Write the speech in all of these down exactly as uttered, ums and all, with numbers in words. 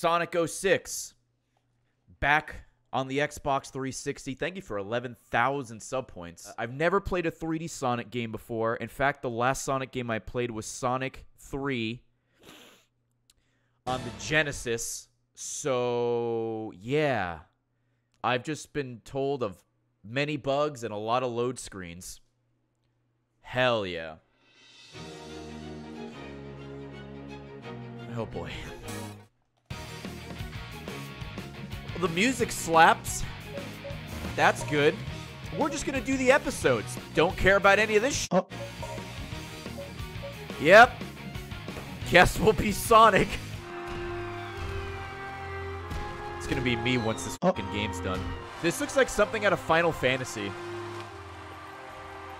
Sonic oh six, back on the Xbox three sixty. Thank you for eleven thousand sub points. I've never played a three D Sonic game before. In fact, the last Sonic game I played was Sonic three on the Genesis. So, yeah. I've just been told of many bugs and a lot of load screens. Hell yeah. Oh boy. The music slaps. That's good. We're just gonna do the episodes. Don't care about any of this sh- oh. Yep. Guess we'll be Sonic. It's gonna be me once this fucking oh. game's done. This looks like something out of Final Fantasy.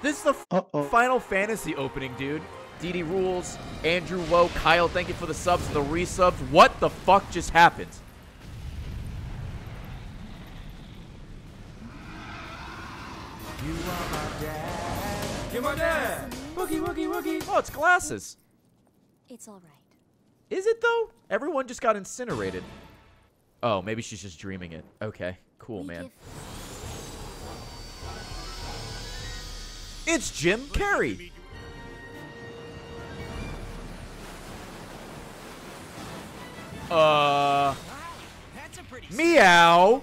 This is the uh -oh. Final Fantasy opening, dude. D D Rules, Andrew Lowe, Kyle, thank you for the subs and the resubs. What the fuck just happened? You are my dad. You're my dad. Wookie, wookie, wookie. Oh, it's glasses. It's all right. Is it, though? Everyone just got incinerated. Oh, maybe she's just dreaming it. Okay, cool, man. It's Jim Carrey. Uh. Meow.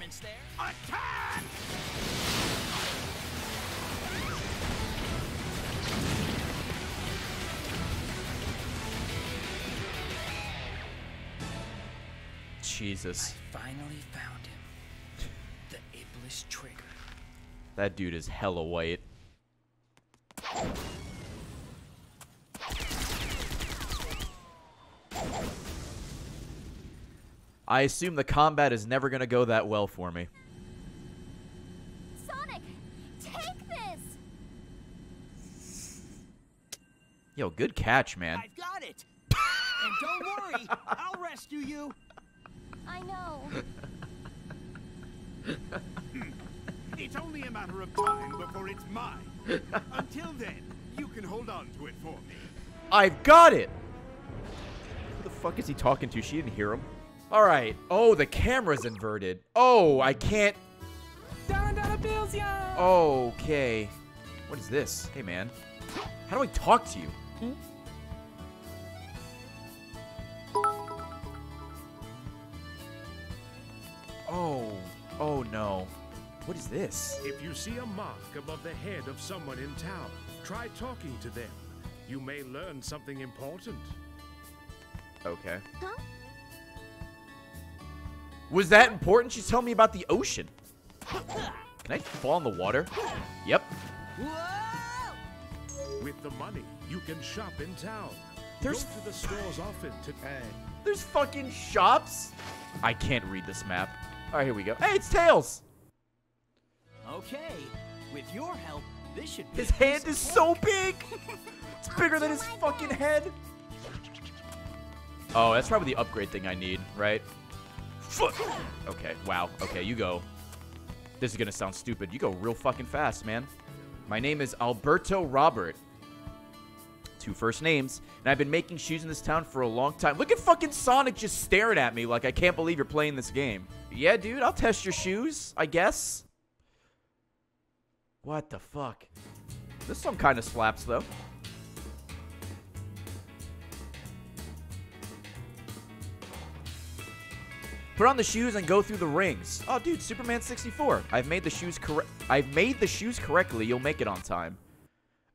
Jesus. I finally found him. The Iblis trigger. That dude is hella white. I assume the combat is never gonna go that well for me. Sonic, take this. Yo, good catch, man. I've got it. And don't worry, I'll rescue you. I know. It's only a matter of time before it's mine. Until then, you can hold on to it for me. I've got it! Who the fuck is he talking to? She didn't hear him. Alright. Oh, the camera's inverted. Oh, I can't... Okay. What is this? Hey, man. How do I talk to you? Hmm? Oh, oh no. What is this? If you see a mark above the head of someone in town, try talking to them. You may learn something important. Okay. Huh? Was that important? She's telling me about the ocean. Can I fall in the water? Yep. Whoa! With the money, you can shop in town. There's Go to the stores often to pay. There's fucking shops? I can't read this map. All right, here we go. Hey, it's Tails. Okay, with your help, this should be. His hand is so big. It's bigger than his fucking head. Oh, that's probably the upgrade thing I need, right? Okay. Wow. Okay, you go. This is gonna sound stupid. You go real fucking fast, man. My name is Alberto Robert. Two first names, and I've been making shoes in this town for a long time. Look at fucking Sonic just staring at me like I can't believe you're playing this game. Yeah, dude, I'll test your shoes, I guess. What the fuck? This one kind of slaps, though. Put on the shoes and go through the rings. Oh, dude, Superman sixty-four. I've made the shoes correct. I've made the shoes correctly. You'll make it on time.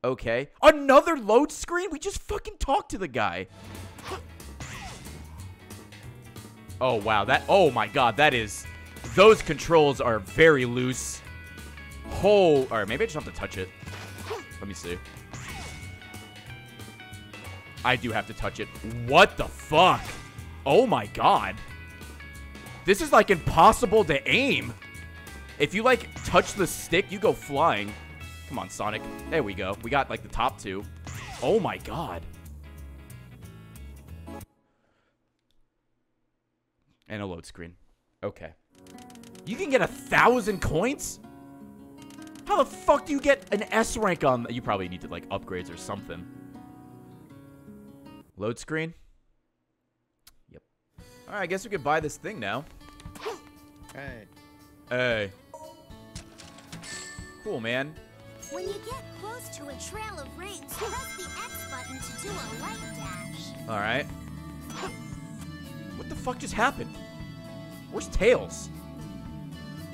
Okay. Another load screen? We just fucking talked to the guy. Oh, wow. That... Oh, my God. That is... Those controls are very loose. Oh... Alright, maybe I just have to touch it. Let me see. I do have to touch it. What the fuck? Oh, my God. This is, like, impossible to aim. If you, like, touch the stick, you go flying. Come on, Sonic. There we go. We got, like, the top two. Oh, my God. And a load screen. Okay. You can get a thousand coins? How the fuck do you get an S rank on that? You probably need to, like, upgrades or something. Load screen? Yep. Alright, I guess we could buy this thing now. Hey. Hey. Cool, man. When you get close to a trail of rings, press the X button to do a light dash. Alright. What the fuck just happened? Where's Tails?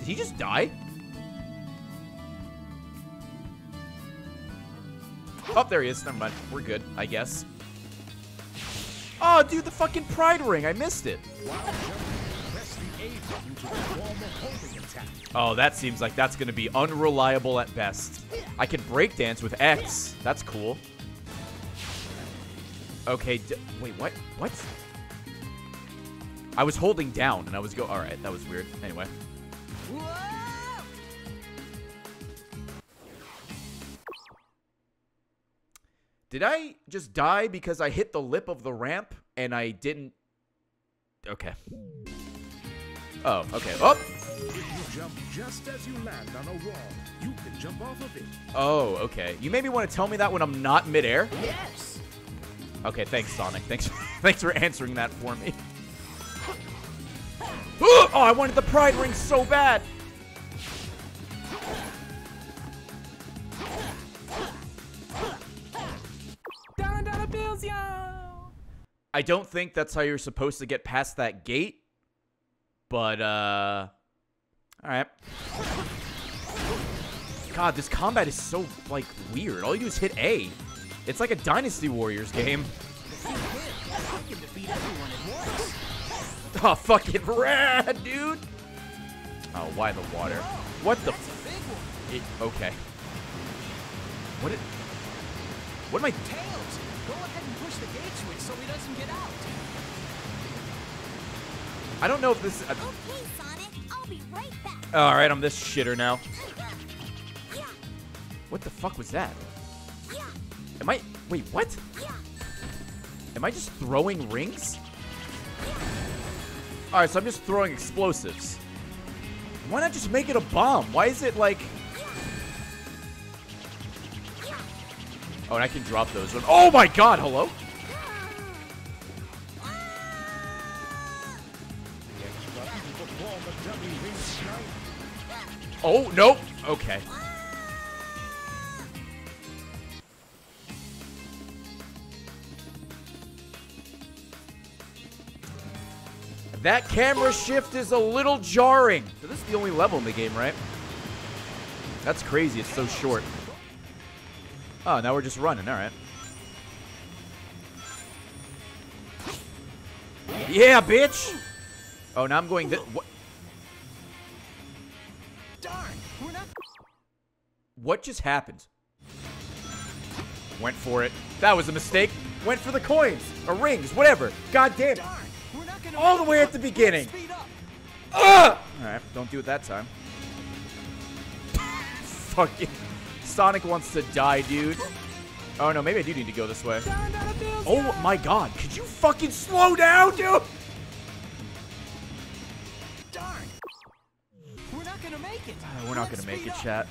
Did he just die? Oh, there he is. Never mind. We're good, I guess. Oh, dude, the fucking pride ring. I missed it. Oh, that seems like that's going to be unreliable at best. I can breakdance with X. That's cool. Okay. D wait, what? What? I was holding down, and I was go. All right, that was weird. Anyway. Did I just die because I hit the lip of the ramp and I didn't? Okay. Oh, okay. Oh! If you jump just as you land on a wall, you can jump off of it. Oh, okay. You maybe want to tell me that when I'm not midair? Yes. Okay, thanks, Sonic. Thanks, thanks for answering that for me. Oh, I wanted the pride ring so bad. I don't think that's how you're supposed to get past that gate, but, uh, all right. God, this combat is so, like, weird. All you do is hit A. It's like a Dynasty Warriors game. Oh, fucking rad, dude. Oh, why the water? What the? It, okay. What it? What am I? Tails. Go ahead and push the gate switch so he doesn't get out. I don't know if this is... Uh, okay, Sonic. I'll be right back. All right, I'm this shitter now. Yeah. What the fuck was that? Yeah. Am I... Wait, what? Yeah. Am I just throwing rings? Yeah. All right, so I'm just throwing explosives. Why not just make it a bomb? Why is it like... Oh, and I can drop those ones. Oh my god, hello? Oh, no. Okay. That camera shift is a little jarring. So this is the only level in the game, right? That's crazy. It's so short. Oh, now we're just running. All right. Yeah, bitch. Oh, now I'm going. Th what? Darn, we're not. What just happened? Went for it. That was a mistake. Went for the coins or rings, whatever. God damn it! All the way at the beginning. Ugh! All right, don't do it that time. Fucking. Sonic wants to die, dude. Oh, no, maybe I do need to go this way. Oh, my God. Could you fucking slow down, dude? Darn. We're not going to make it. We're not going to make it, chat.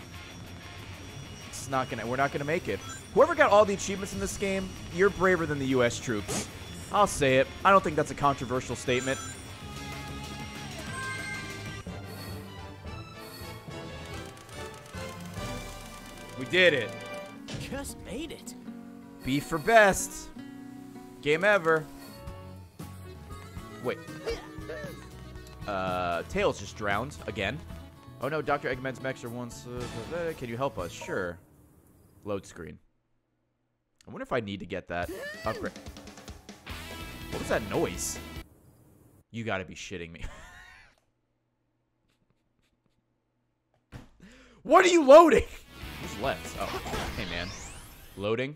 It's not going to. We're not going to make it. Whoever got all the achievements in this game, you're braver than the U S troops. I'll say it. I don't think that's a controversial statement. We did it. Just made it. B for best. Game ever. Wait. Uh, Tails just drowned again. Oh no, Doctor Eggman's Mexer wants. Uh, can you help us? Sure. Load screen. I wonder if I need to get that upgrade. What was that noise? You gotta be shitting me. What are you loading? Who's left? Oh, hey man. Loading.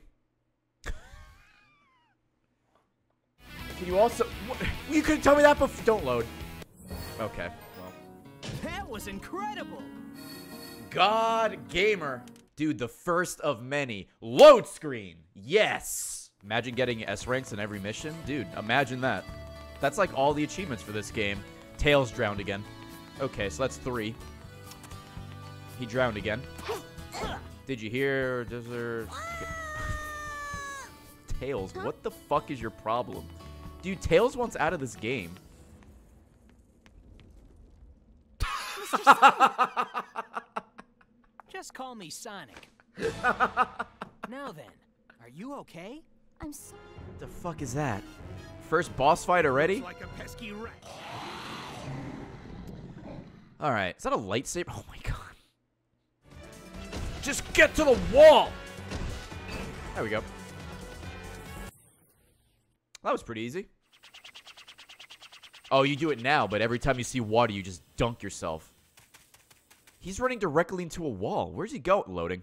Can you also? What? You couldn't tell me that before. Don't load. Okay. Well. That was incredible. God gamer, dude. The first of many. Load screen. Yes. Imagine getting S ranks in every mission, dude. Imagine that. That's like all the achievements for this game. Tails drowned again. Okay, so that's three. He drowned again. Did you hear? Does there... Tails, what the fuck is your problem? Dude, Tails wants out of this game. Mister Sonic. Just call me Sonic. Now then, are you okay? I'm sorry. What the fuck is that? First boss fight already? It's like a pesky rat. All right. Is that a lightsaber? Oh my god. Just get to the wall. There we go. That was pretty easy. Oh, you do it now, but every time you see water, you just dunk yourself. He's running directly into a wall. Where's he going? Loading.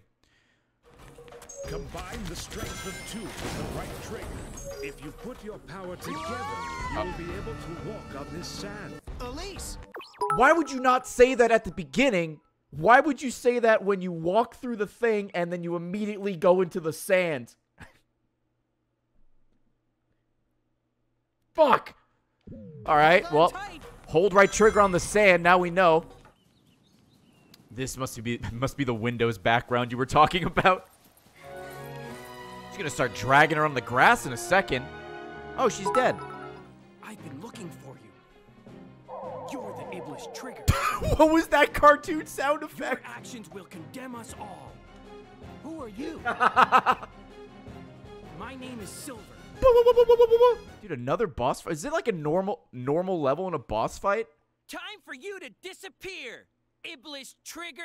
Combine the strength of two with the right trigger. If you put your power together, you'll oh. be able to walk on this sand. Elise! Why would you not say that at the beginning? Why would you say that when you walk through the thing and then you immediately go into the sand? Fuck! Alright, well, hold right trigger on the sand. Now we know. This must be must be the Windows background you were talking about. She's gonna start dragging her on the grass in a second. Oh, she's dead. I've been looking for you. You're the Iblis trigger. What was that cartoon sound effect? Your actions will condemn us all. Who are you? My name is Silver. Dude, another boss fight? Is it like a normal normal level in a boss fight? Time for you to disappear, Iblis trigger.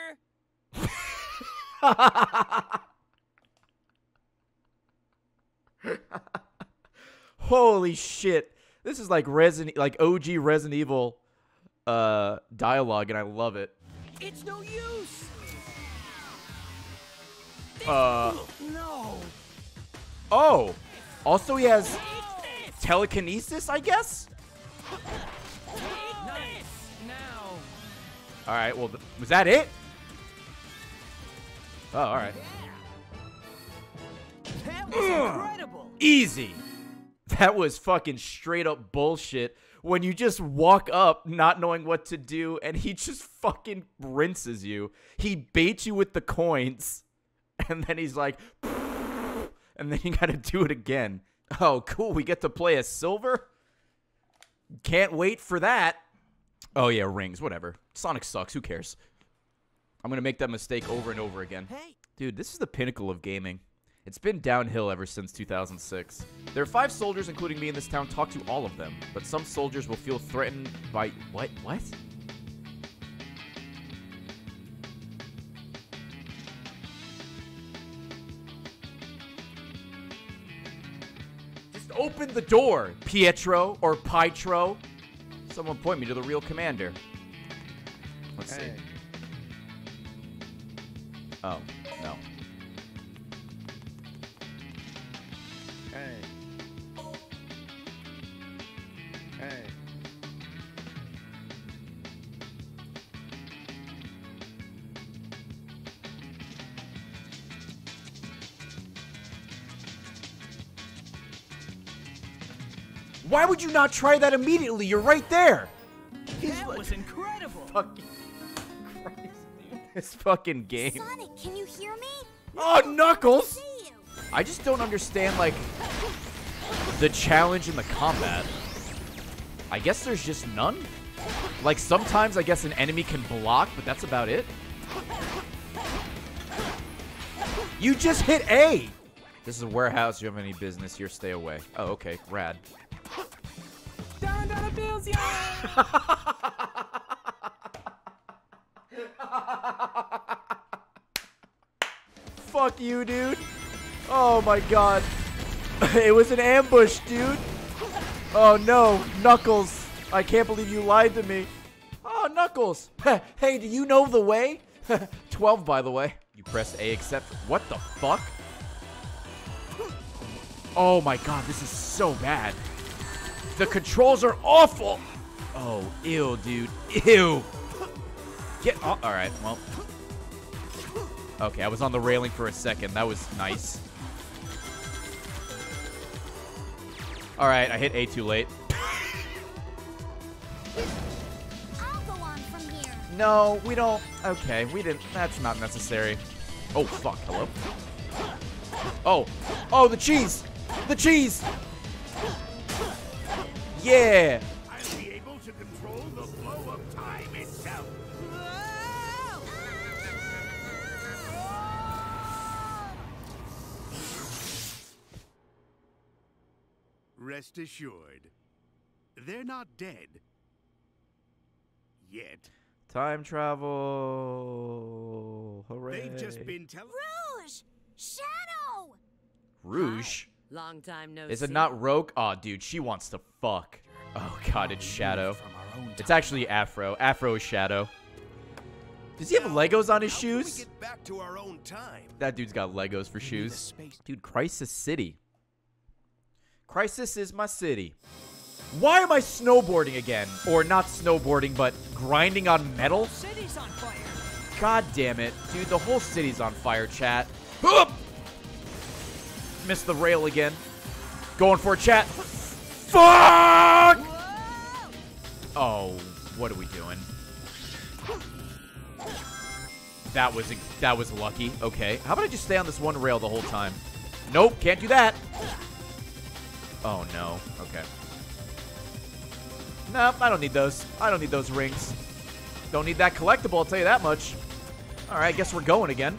Holy shit. This is like Resident like O G Resident Evil uh dialogue, and I love it. It's no use. Uh no. Oh. Also, he has telekinesis, I guess? Alright, well, was that it? Oh, alright. That was incredible. Easy. That was fucking straight up bullshit. When you just walk up not knowing what to do and he just fucking rinses you. He baits you with the coins and then he's like... And then you gotta do it again. Oh, cool. We get to play as Silver? Can't wait for that. Oh, yeah, rings. Whatever. Sonic sucks. Who cares? I'm gonna make that mistake over and over again. Hey. Dude, this is the pinnacle of gaming. It's been downhill ever since two thousand six. There are five soldiers, including me, in this town. Talk to all of them. But some soldiers will feel threatened by... What? What? Open the door, Pietro or Pietro. Someone point me to the real commander. Let's hey. see. Oh, no. Hey. Hey. Why would you not try that immediately? You're right there. That was incredible. Fucking Christ, dude. This fucking game. Sonic, can you hear me? Oh, Knuckles. I just don't understand, like, the challenge in the combat. I guess there's just none. Like, sometimes I guess an enemy can block, but that's about it. You just hit A. This is a warehouse. You have any business here, stay away. Oh, okay. Rad. Bills, Fuck you, dude. Oh my god. It was an ambush, dude. Oh no, Knuckles. I can't believe you lied to me. Oh, Knuckles. Hey, do you know the way? twelve, by the way. You press A except... What the fuck? Oh my god, this is so bad. The controls are awful. Oh, ew, dude. Ew. Get off. All right, well. Okay, I was on the railing for a second. That was nice. All right, I hit A too late. I'll go on from here. No, we don't. Okay, we didn't. That's not necessary. Oh, fuck. Hello? Oh. Oh, the cheese. The cheese. Yeah. I'll be able to control control the flow of time itself. Rest assured, they're not dead. Yet. Time travel. Hooray. They've just been telling. Rouge! Shadow! Rouge? Hi. Long time no see. Is it not Rogue? Aw, oh, dude, she wants to fuck. Oh, God, it's Shadow. It's actually Afro. Afro is Shadow. Does he have Legos on his shoes? How can we get back to our own time? That dude's got Legos for shoes. Dude, Crisis City. Crisis is my city. Why am I snowboarding again? Or not snowboarding, but grinding on metal? City's on fire. God damn it. Dude, the whole city's on fire, chat. Oop! Missed the rail again. Going for it, chat. Fuck! Whoa! Oh, what are we doing? That was, that was lucky. Okay. How about I just stay on this one rail the whole time? Nope, can't do that. Oh, no. Okay. Nope, I don't need those. I don't need those rings. Don't need that collectible, I'll tell you that much. All right, I guess we're going again.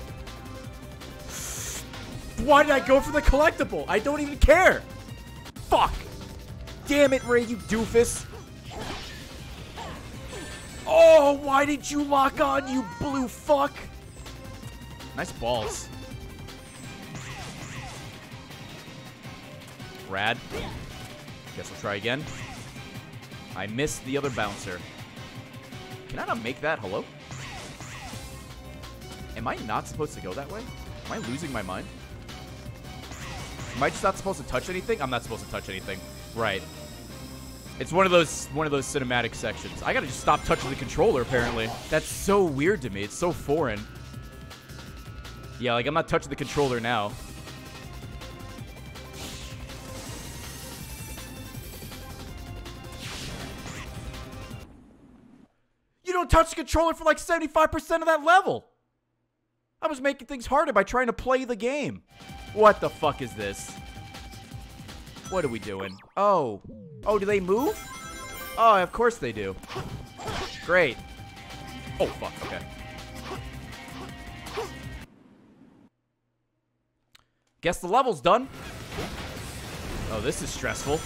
Why did I go for the collectible? I don't even care. Fuck. Damn it, Ray, you doofus. Oh, why did you lock on, you blue fuck? Nice balls. Rad. Guess we'll try again. I missed the other bouncer. Can I not make that? Hello? Am I not supposed to go that way? Am I losing my mind? Am I just not supposed to touch anything? I'm not supposed to touch anything. Right. It's one of those one of those cinematic sections. I gotta just stop touching the controller, apparently. That's so weird to me. It's so foreign. Yeah, like, I'm not touching the controller now. Touch the controller for like seventy-five percent of that level. I was making things harder by trying to play the game. What the fuck is this? What are we doing? Oh. Oh, do they move? Oh, of course they do. Great. Oh, fuck. Okay. Guess the level's done. Oh, this is stressful.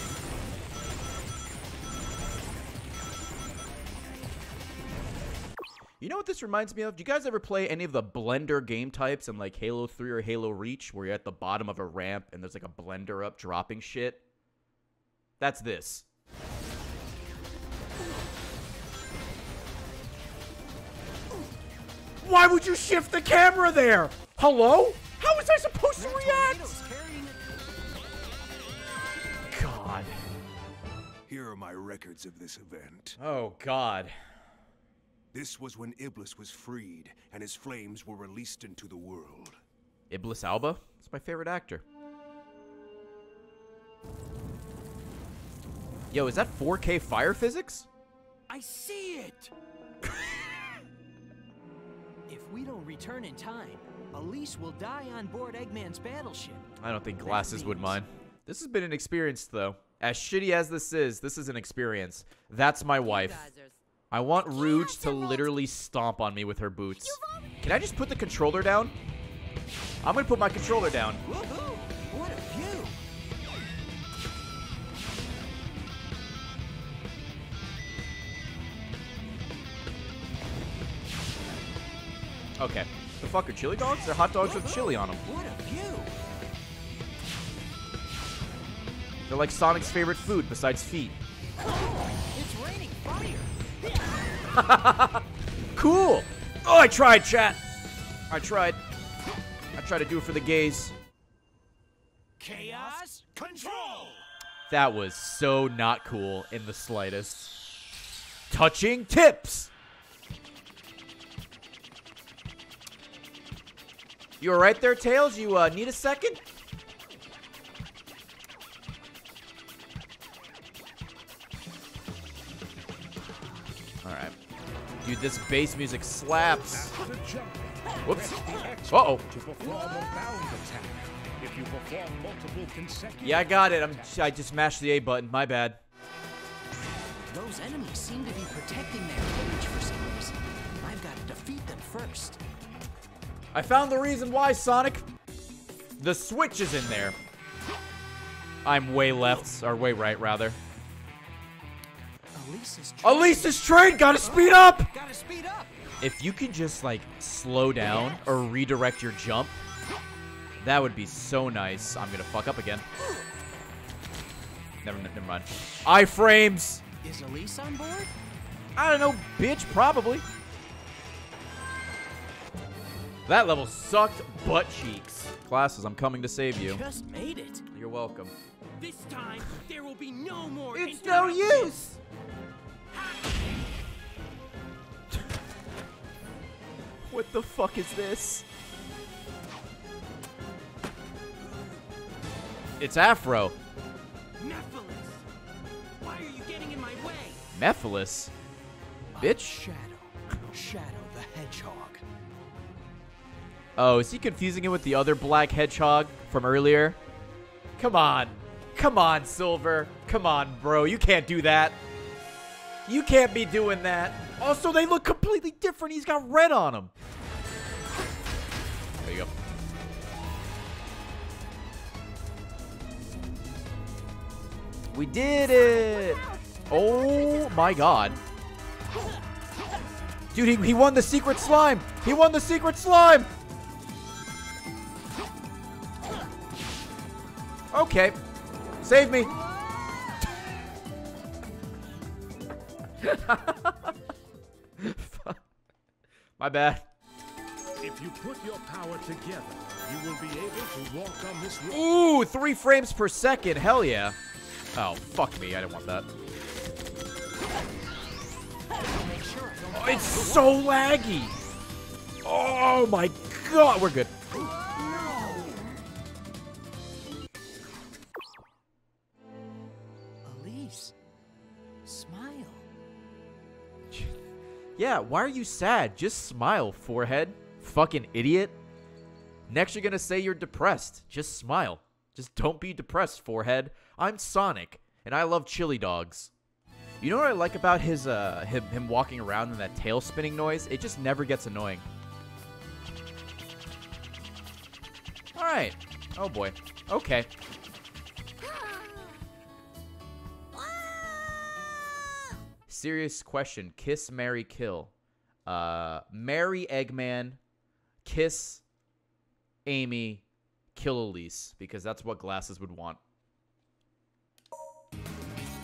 You know what this reminds me of? Do you guys ever play any of the blender game types in like Halo three or Halo Reach where you're at the bottom of a ramp and there's like a blender up dropping shit? That's this. Why would you shift the camera there? Hello? How was I supposed to react? God. Here are my records of this event. Oh, God. This was when Iblis was freed, and his flames were released into the world. Iblis Alba? That's my favorite actor. Yo, is that four K fire physics? I see it! If we don't return in time, Elise will die on board Eggman's battleship. I don't think glasses would mind. This has been an experience, though. As shitty as this is, this is an experience. That's my wife. I want Rouge to literally stomp on me with her boots. Can I just put the controller down? I'm gonna put my controller down. Woohoo! What a view! Okay. The fuck are chili dogs? They're hot dogs with chili on them. What a view! They're like Sonic's favorite food besides feet. It's raining fire! Cool. Oh, I tried, chat. I tried. I tried to do it for the gays. Chaos control. That was so not cool in the slightest. Touching tips. You all right there, Tails? You uh, need a second? All right. Dude, this bass music slaps. Whoops. Uh-oh. Yeah, I got it. I'm, I just mashed the A button. My bad. Those enemies seem to be protecting their village for some reason. I've got to defeat them first. I found the reason why, Sonic. The switch is in there. I'm way left, or way right, rather. Elise's train, Elise's train. Gotta speed up! Gotta speed up! If you could just, like, slow down or redirect your jump, that would be so nice. I'm gonna fuck up again. Never, never mind. I-frames! Is Elise on board? I don't know, bitch, probably. That level sucked butt cheeks. Classes, I'm coming to save you. Just made it. You're welcome. This time, there will be no more. It's no use! What the fuck is this? It's Afro. Mephiles! Why are you getting in my way? Mephiles? Bitch? Shadow. Shadow the Hedgehog. Oh, is he confusing him with the other black hedgehog from earlier? Come on. Come on, Silver. Come on, bro. You can't do that. You can't be doing that. Also, they look completely different. He's got red on him. There you go. We did it! Oh my god. Dude, he, he won the secret slime! He won the secret slime! Okay. Save me. My bad. If you put your power together, you will be able to walk on this road. Ooh, three frames per second. Hell yeah. Oh, fuck me. I didn't want that. Oh, it's so laggy. Oh, my God. We're good. Elise, smile. Yeah, why are you sad? Just smile, forehead. Fucking idiot. Next, you're going to say you're depressed. Just smile. Just don't be depressed, forehead. I'm Sonic, and I love chili dogs. You know what I like about his, uh, him, him walking around and that tail spinning noise? It just never gets annoying. Alright. Oh boy. Okay. Serious question. Kiss, marry, kill. Uh, marry Eggman. Kiss Amy. Kill Elise, because that's what glasses would want.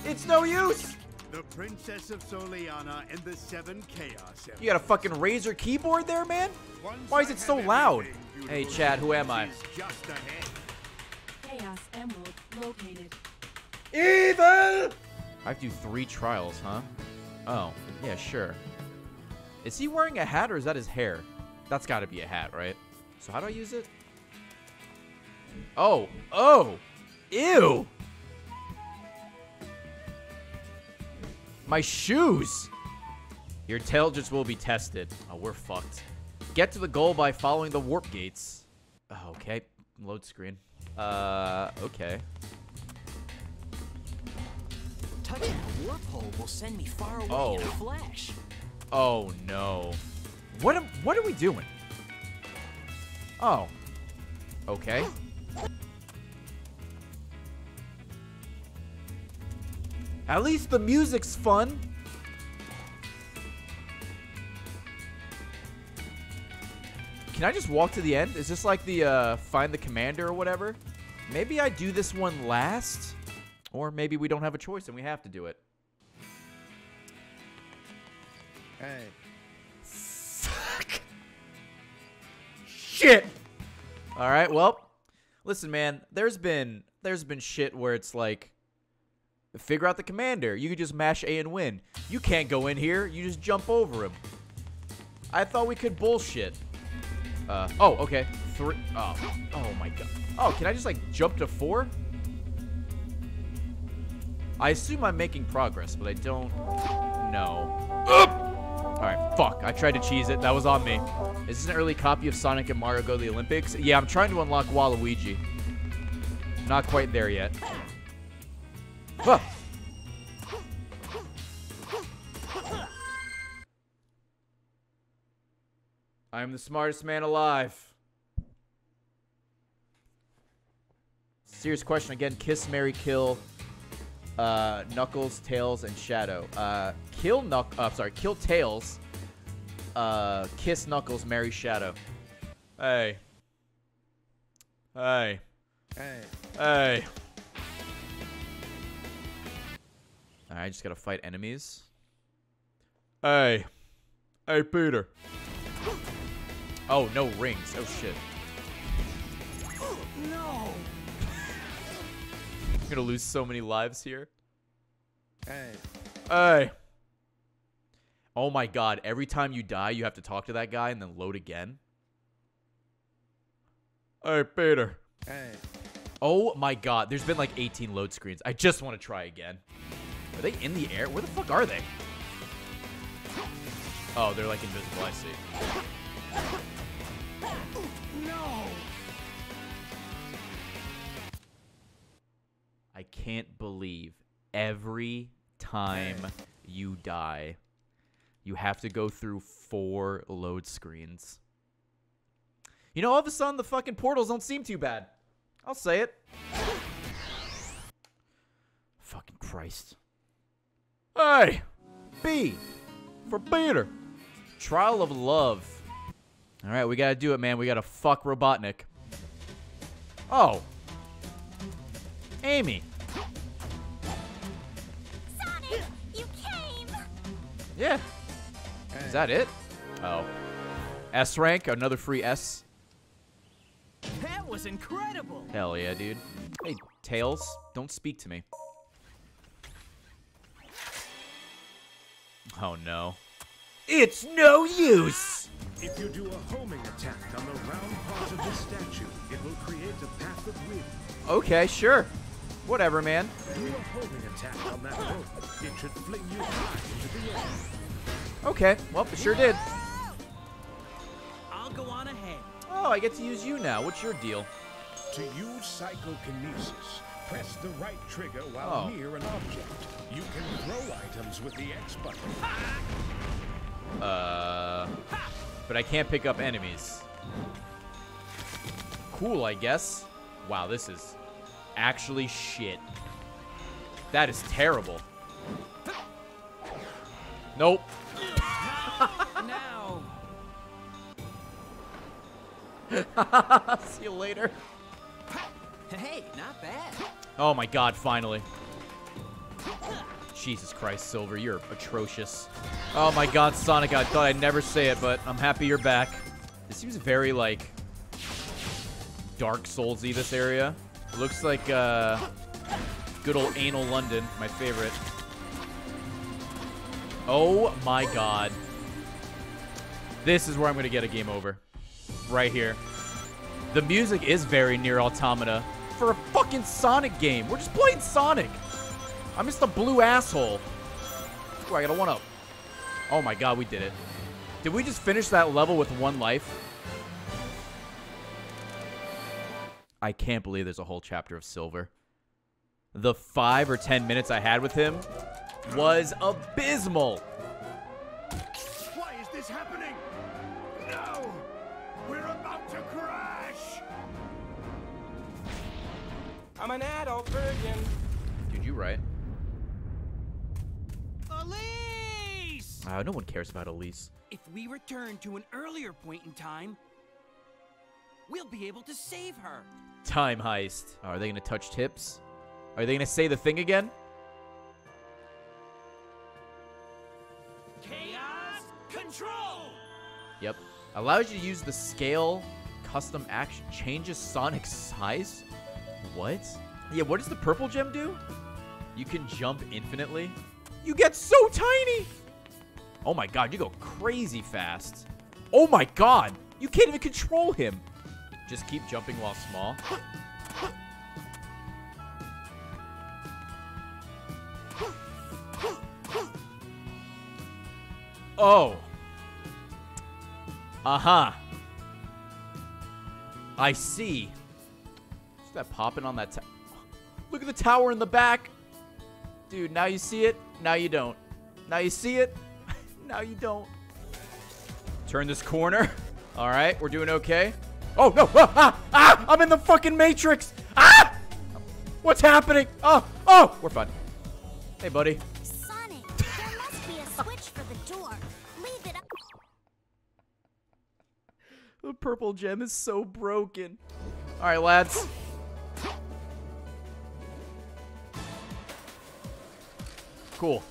It's no use! The Princess of Soleanna and the Seven Chaos Emeralds. You got a fucking Razer keyboard there, man? Once Why is it so loud? Hey, Chad, who am I? Just ahead. Chaos Emerald located. Evil! I have to do three trials, huh? Oh, yeah, sure. Is he wearing a hat or is that his hair? That's gotta be a hat, right? So how do I use it? Oh, oh, ew. My shoes. Your intelligence will be tested. Oh, we're fucked. Get to the goal by following the warp gates. Okay, load screen. Uh, okay. Touching a warp hole will send me far away oh. in a flash. Oh no. What am, what are we doing? Oh. Okay. At least the music's fun. Can I just walk to the end? Is this like the uh, find the commander or whatever? Maybe I do this one last, or maybe we don't have a choice and we have to do it. Hey. Fuck. Shit. All right. Well, listen, man, there's been there's been shit where it's like, figure out the commander. You could just mash A and win. You can't go in here. You just jump over him. I thought we could bullshit. Uh, oh, okay. Three. Oh, oh my god. Oh, can I just like jump to four? I assume I'm making progress, but I don't know. Up! All right, fuck. I tried to cheese it. That was on me. Is this an early copy of Sonic and Mario Go to the Olympics? Yeah, I'm trying to unlock Waluigi. Not quite there yet. Huh. I am the smartest man alive. Serious question again. Kiss, marry, kill. Uh, Knuckles, Tails, and Shadow. Uh, kill Knuck. Uh, sorry, kill Tails. Uh, kiss Knuckles, marry Shadow. Hey. Hey. Hey. Hey. I just gotta fight enemies. Hey. Hey, Peter. Oh, no rings. Oh, shit. No. I'm gonna lose so many lives here. Hey. Hey. Oh, my God. Every time you die, you have to talk to that guy and then load again. Hey, Peter. Hey. Oh, my God. There's been like eighteen load screens. I just want to try again. Are they in the air? Where the fuck are they? Oh, they're like invisible, I see. No. I can't believe every time hey. you die, you have to go through four load screens. You know, all of a sudden, the fucking portals don't seem too bad. I'll say it. Fucking Christ. Hey! B! For Peter! Trial of Love. Alright, we gotta do it, man. We gotta fuck Robotnik. Oh. Amy. Sonic, you came! Yeah. Hey. Is that it? Oh. S rank, another free S. That was incredible! Hell yeah, dude. Hey, Tails, don't speak to me. Oh no. It's no use! If you do a homing attack on the round part of the statue, it will create a path of wind. Okay, sure. Whatever, man. Do a homing attack on that rope. It should fling you high into the air. Okay, well, it sure did. I'll go on ahead. Oh, I get to use you now. What's your deal? To use psychokinesis, press the right trigger while oh. near an object. You can throw items with the X button. Uh, but I can't pick up enemies. Cool, I guess. Wow, this is actually shit. That is terrible. Nope. No. See you later. Hey, not bad. Oh my God, finally. Jesus Christ, Silver, you're atrocious. Oh my God, Sonic, I thought I'd never say it, but I'm happy you're back. This seems very, like, Dark Souls-y, this area. It looks like, uh, good old Anal London, my favorite. Oh my God. This is where I'm gonna get a game over. Right here. The music is very near Automata for a fucking Sonic game. We're just playing Sonic. I'm just a blue asshole. Ooh, I got a one-up. Oh my God, we did it. Did we just finish that level with one life? I can't believe there's a whole chapter of Silver. The five or ten minutes I had with him was abysmal. Why is this happening? No! We're about to crash! I'm an adult virgin. Dude, you right. Elise! Uh, no one cares about Elise. If we return to an earlier point in time, we'll be able to save her. Time heist. Are they going to touch tips? Are they going to say the thing again? Chaos control! Yep. Allows you to use the scale custom action. Changes Sonic's size? What? Yeah, what does the purple gem do? You can jump infinitely. You get so tiny. Oh my God, you go crazy fast. Oh my God, you can't even control him. Just keep jumping while small. Oh. Uh-huh. I see. Is that popping on that t- Look at the tower in the back. Dude, now you see it, now you don't. Now you see it, now you don't. Turn this corner. All right, we're doing okay. Oh, no. Ah, ah, ah, I'm in the fucking Matrix. Ah! What's happening? Oh, oh, we're fine. Hey, buddy. Sonic, there must be a switch for the door. Leave it up. The purple gem is so broken. All right, lads. Cool.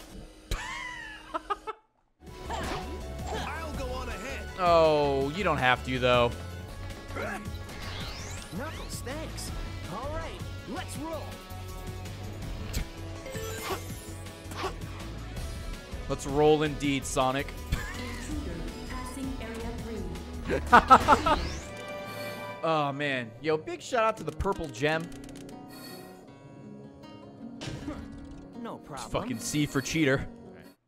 I'll go on ahead. Oh, you don't have to, though. Knuckles, thanks. All right, let's roll. Let's roll indeed, Sonic. Passing area three. Oh, man. Yo, big shout out to the purple gem. No problem. It's fucking C for cheater.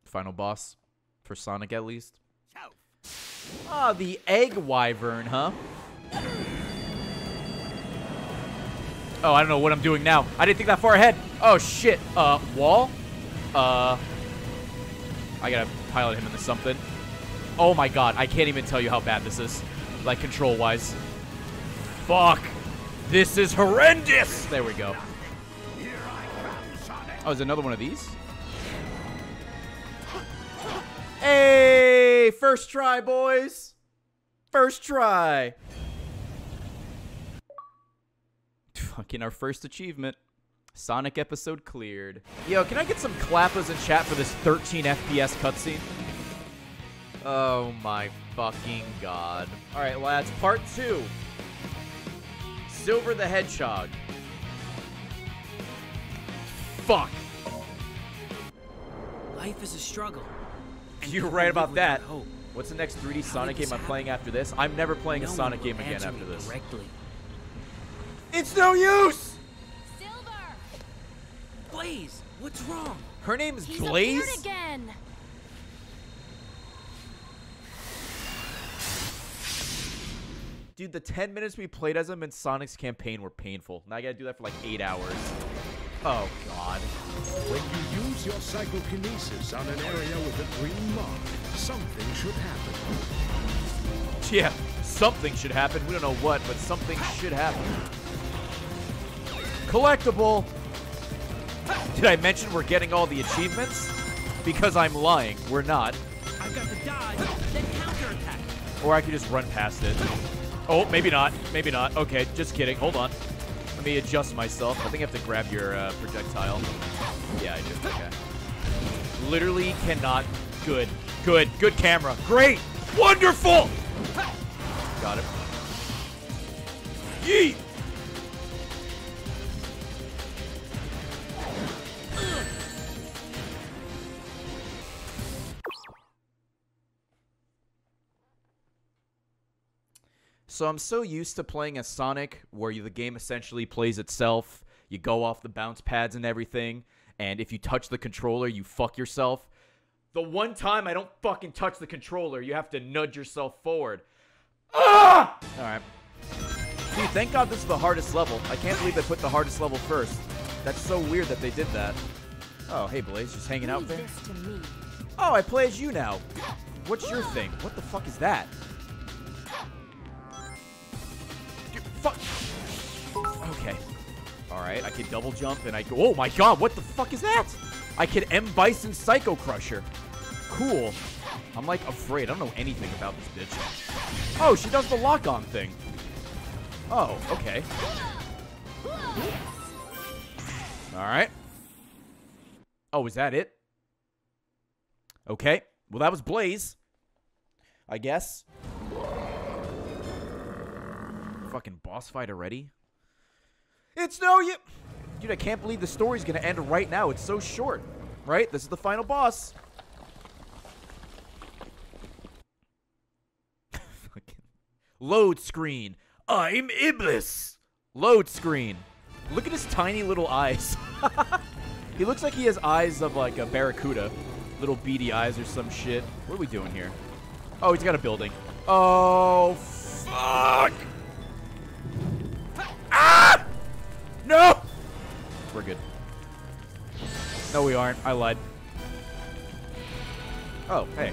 Final boss. For Sonic, at least. Ah, oh, the egg wyvern, huh? Oh, I don't know what I'm doing now. I didn't think that far ahead. Oh, shit. Uh, wall? Uh... I gotta pilot him into something. Oh, my God. I can't even tell you how bad this is. Like, control-wise. Fuck. This is horrendous. There we go. Oh, is another one of these? Hey! First try, boys. First try. Fucking our first achievement. Sonic episode cleared. Yo, can I get some clappers in chat for this thirteen F P S cutscene? Oh my fucking God. All right, lads, part two. Silver the Hedgehog. Fuck. Life is a struggle. You're right about that. What's the next three D Sonic game I'm playing after this? I'm never playing a Sonic game again after this. It's no use! Silver! Blaze, what's wrong? Her name's Blaze? He's appeared again. Dude, the ten minutes we played as him in Sonic's campaign were painful. Now I gotta do that for like eight hours. Oh, God. When you use your psychokinesis on an area with a green mark, something should happen. Yeah, something should happen. We don't know what, but something should happen. Collectible! Did I mention we're getting all the achievements? Because I'm lying. We're not. I've got the dodge, then counterattack. Or I could just run past it. Oh, maybe not. Maybe not. Okay, just kidding. Hold on. Let me adjust myself. I think I have to grab your uh, projectile. Yeah, I do. Okay. Literally cannot. Good. Good. Good camera. Great. Wonderful. Got it. Yeet. So I'm so used to playing a Sonic where you, the game essentially plays itself. You go off the bounce pads and everything. And if you touch the controller, you fuck yourself. The one time I don't fucking touch the controller, you have to nudge yourself forward. Ah! All right. Dude, thank God this is the hardest level. I can't believe they put the hardest level first. That's so weird that they did that. Oh, hey, Blaze, just hanging out there. Oh, I play as you now. What's your thing? What the fuck is that? Fuck. Okay. Alright, I can double jump and I go. Oh my God, what the fuck is that? I can M. Bison Psycho Crusher. Cool. I'm like afraid. I don't know anything about this bitch. Oh, she does the lock on thing. Oh, okay. Alright. Oh, is that it? Okay. Well, that was Blaze, I guess. Fucking boss fight already? It's no you, dude. I can't believe the story's gonna end right now. It's so short, right? This is the final boss. Fucking load screen. I'm Iblis. Load screen. Look at his tiny little eyes. He looks like he has eyes of like a barracuda, little beady eyes or some shit. What are we doing here? Oh, he's got a building. Oh, fuck. Ah! No! We're good. No, we aren't. I lied. Oh, hey.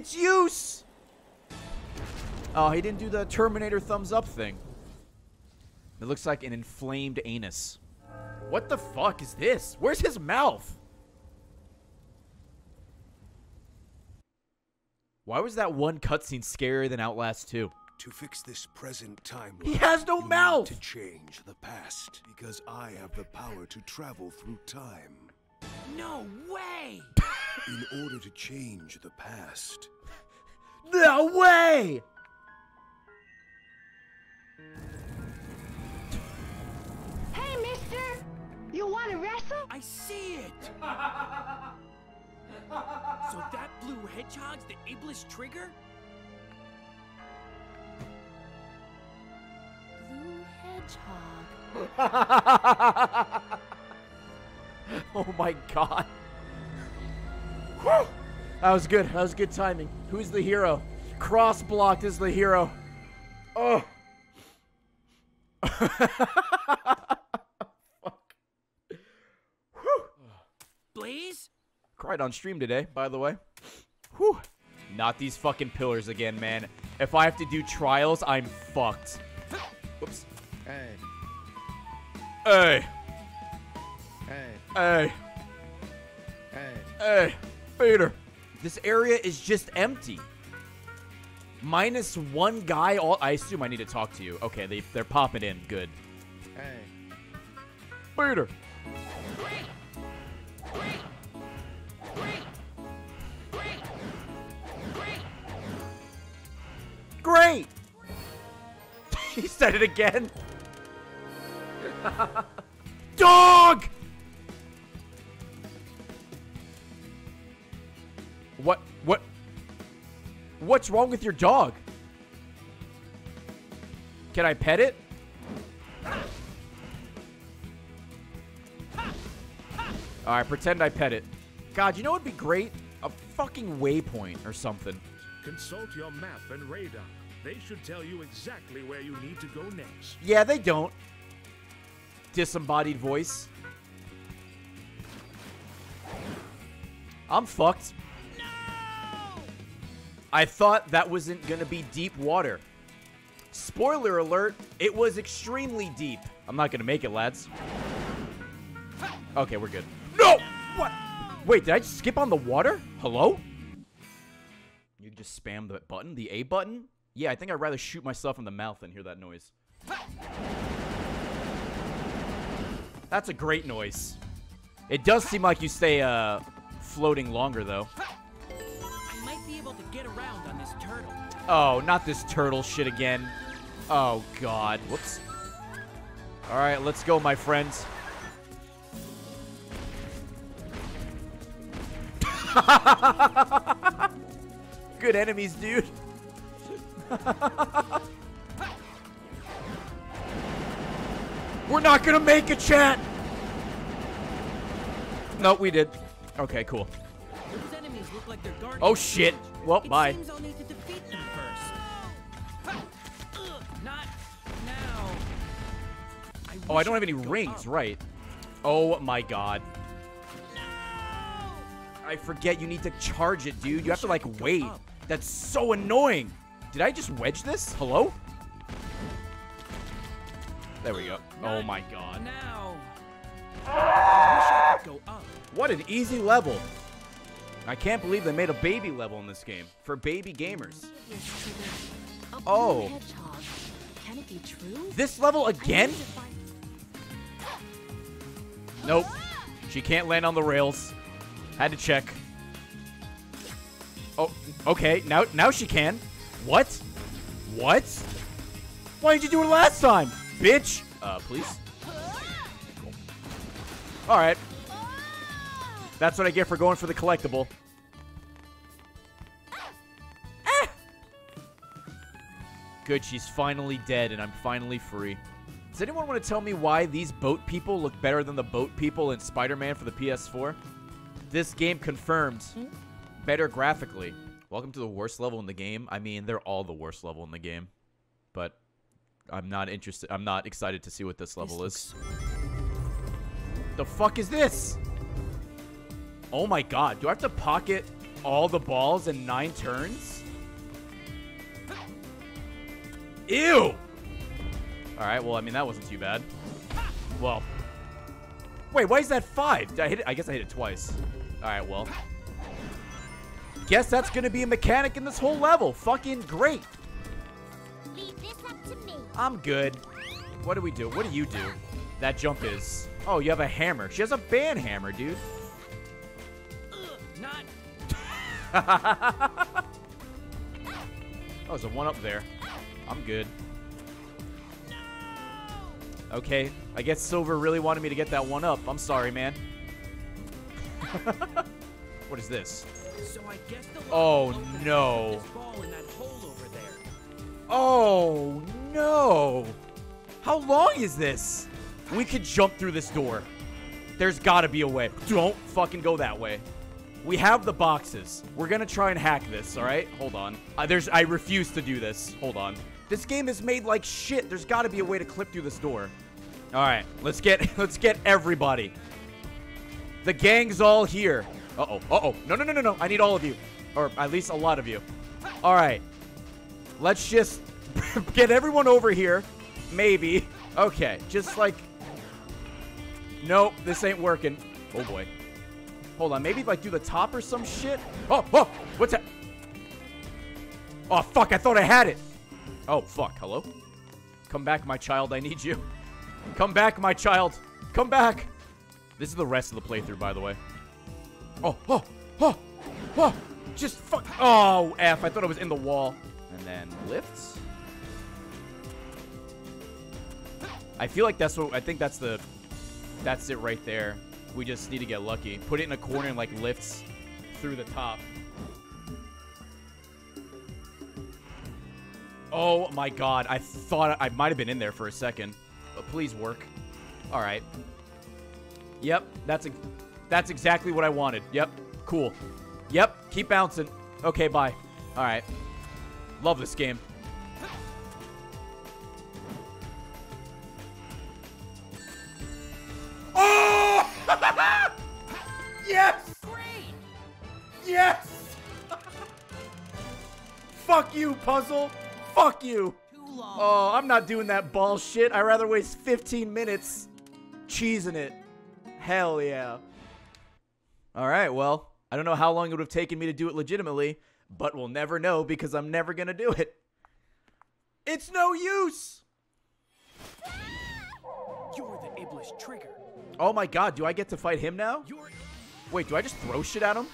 its use! Oh, he didn't do the Terminator thumbs up thing. It looks like an inflamed anus. What the fuck is this? Where's his mouth? Why was that one cutscene scarier than Outlast two? To fix this present timeline, he has no mouth. To change the past, because I have the power to travel through time. No way! In order to change the past, no way! Hey, mister, you want to wrestle? I see it. So that blue hedgehog's the Iblis trigger? Blue hedgehog. Oh my god. Whew. That was good. That was good timing. Who's the hero? Cross blocked is the hero. Oh. Fuck. Whew. Blaze? Cried on stream today, by the way. Whew. Not these fucking pillars again, man. If I have to do trials, I'm fucked. Whoops. Hey. Hey. Hey. Hey. Hey. Hey. Peter. This area is just empty. Minus one guy. All I assume I need to talk to you. Okay, they, they're popping in. Good. Hey. Peter. Great! He said it again. Dog! What? What? What's wrong with your dog? Can I pet it? Alright, pretend I pet it. God, you know what'd be great? A fucking waypoint or something. Consult your map and radar. They should tell you exactly where you need to go next. Yeah, they don't. Disembodied voice. I'm fucked. No! I thought that wasn't gonna be deep water. Spoiler alert, it was extremely deep. I'm not gonna make it, lads. Okay, we're good. No! No! What? Wait, did I just skip on the water? Hello? You can just spam the button, the A button? Yeah, I think I'd rather shoot myself in the mouth than hear that noise. That's a great noise. It does seem like you stay uh, floating longer, though. I might be able to get around on this turtle. Oh, not this turtle shit again. Oh, God. Whoops. All right, let's go, my friends. Good enemies, dude. We're not gonna make a chat. No, we did. Okay, cool. Those enemies look like they're guarding. Oh shit. Well, it bye. Seems I'll need to defeat them first. Not now. I oh, I don't have any rings, up. Right? Oh my god. No! I forget you need to charge it, dude. You have to like wait. Up. That's so annoying. Did I just wedge this? Hello? There we go. Oh my god. Now. What an easy level. I can't believe they made a baby level in this game for baby gamers. Oh. Can it be true? This level again? Nope. She can't land on the rails. Had to check. Oh, okay. Now now she can. What? What? Why did you do it last time? Bitch! Uh, please? Cool. Alright. That's what I get for going for the collectible. Ah! Good, she's finally dead and I'm finally free. Does anyone want to tell me why these boat people look better than the boat people in Spider-Man for the P S four? This game confirmed. Better graphically. Welcome to the worst level in the game. I mean, they're all the worst level in the game. But... I'm not interested. I'm not excited to see what this level is. The fuck is this? Oh my god. Do I have to pocket all the balls in nine turns? Ew! Alright, well, I mean, that wasn't too bad. Well. Wait, why is that five? Did I hit it? I guess I hit it twice. Alright, well. Guess that's gonna be a mechanic in this whole level. Fucking great. Leave this up to me. I'm good. What do we do? What do you do? That jump is... Oh, you have a hammer. She has a band hammer, dude. Not. That was a one up there. I'm good. No! Okay. I guess Silver really wanted me to get that one up. I'm sorry, man. What is this? So I guess the oh, no. Ball in that hole over there. Oh, no. How long is this? We could jump through this door. There's got to be a way. Don't fucking go that way. We have the boxes. We're going to try and hack this, all right? Hold on. Uh, there's. I refuse to do this. Hold on. This game is made like shit. There's got to be a way to clip through this door. All right. Let's get let's get everybody. The gang's all here. Uh-oh. Uh-oh. No, no, no, no, no. I need all of you. Or at least a lot of you. All right. Let's just get everyone over here. Maybe. Okay. Just like... Nope, this ain't working. Oh, boy. Hold on. Maybe, like, do the top or some shit? Oh, oh! What's that? Oh, fuck. I thought I had it. Oh, fuck. Hello? Come back, my child. I need you. Come back, my child. Come back. This is the rest of the playthrough, by the way. Oh, oh, oh, oh. Just fuck. Oh, F. I thought it was in the wall. And then lifts. I feel like that's what... I think that's the... That's it right there. We just need to get lucky. Put it in a corner and, like, lifts through the top. Oh, my God. I thought I might have been in there for a second. But please work. All right. Yep. That's a, that's exactly what I wanted. Yep. Cool. Yep. Keep bouncing. Okay, bye. All right. Love this game. Yes! Great! Yes! Fuck you, puzzle! Fuck you! Too long. Oh, I'm not doing that ball shit. I'd rather waste fifteen minutes cheesing it. Hell yeah. Alright, well, I don't know how long it would have taken me to do it legitimately, but we'll never know because I'm never gonna do it. It's no use! You're the Iblis trigger. Oh my God, do I get to fight him now? Wait, do I just throw shit at him?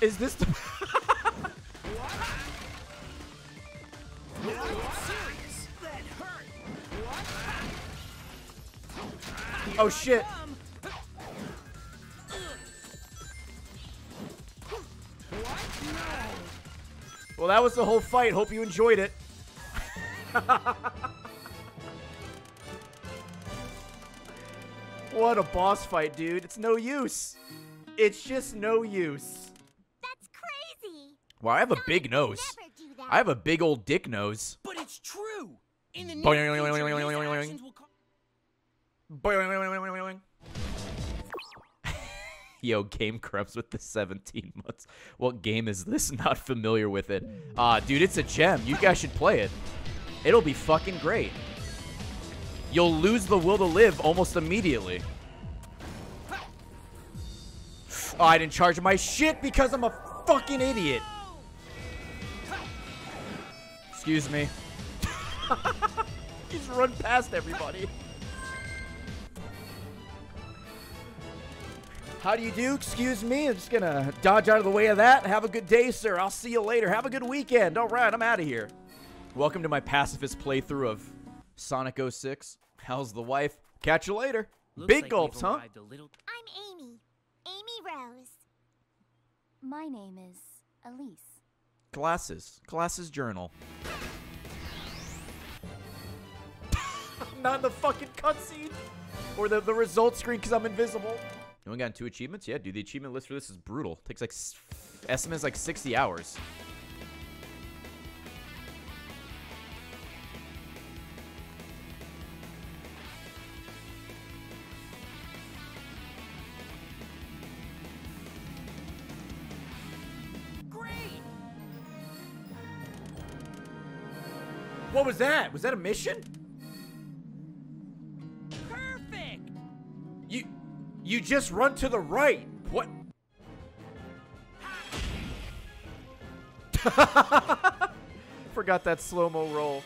Is this the... Oh shit. Well, that was the whole fight. Hope you enjoyed it. What a boss fight, dude. It's no use. It's just no use. That's crazy. Wow, I have a big nose. I have a big old dick nose. But it's true. In the near future, yo, Game Corrupts with the seventeen months. What game is this? Not familiar with it. Ah, uh, dude, it's a gem. You guys should play it. It'll be fucking great. You'll lose the will to live almost immediately. Oh, I didn't charge my shit because I'm a fucking idiot. Excuse me. Just run past everybody. How do you do? Excuse me. I'm just gonna dodge out of the way of that. Have a good day, sir. I'll see you later. Have a good weekend. All right, I'm out of here. Welcome to my pacifist playthrough of Sonic oh six. How's the wife? Catch you later. Looks big like gulps, huh? Little... I'm Amy. Amy Rose. My name is Elise. Glasses. Glasses journal. Not in the fucking cutscene. Or the, the results screen because I'm invisible. You only got two achievements? Yeah, dude. The achievement list for this is brutal. It takes like... Estimates like sixty hours. What was that? Was that a mission? Perfect. You, you just run to the right. What? Forgot that slow-mo roll.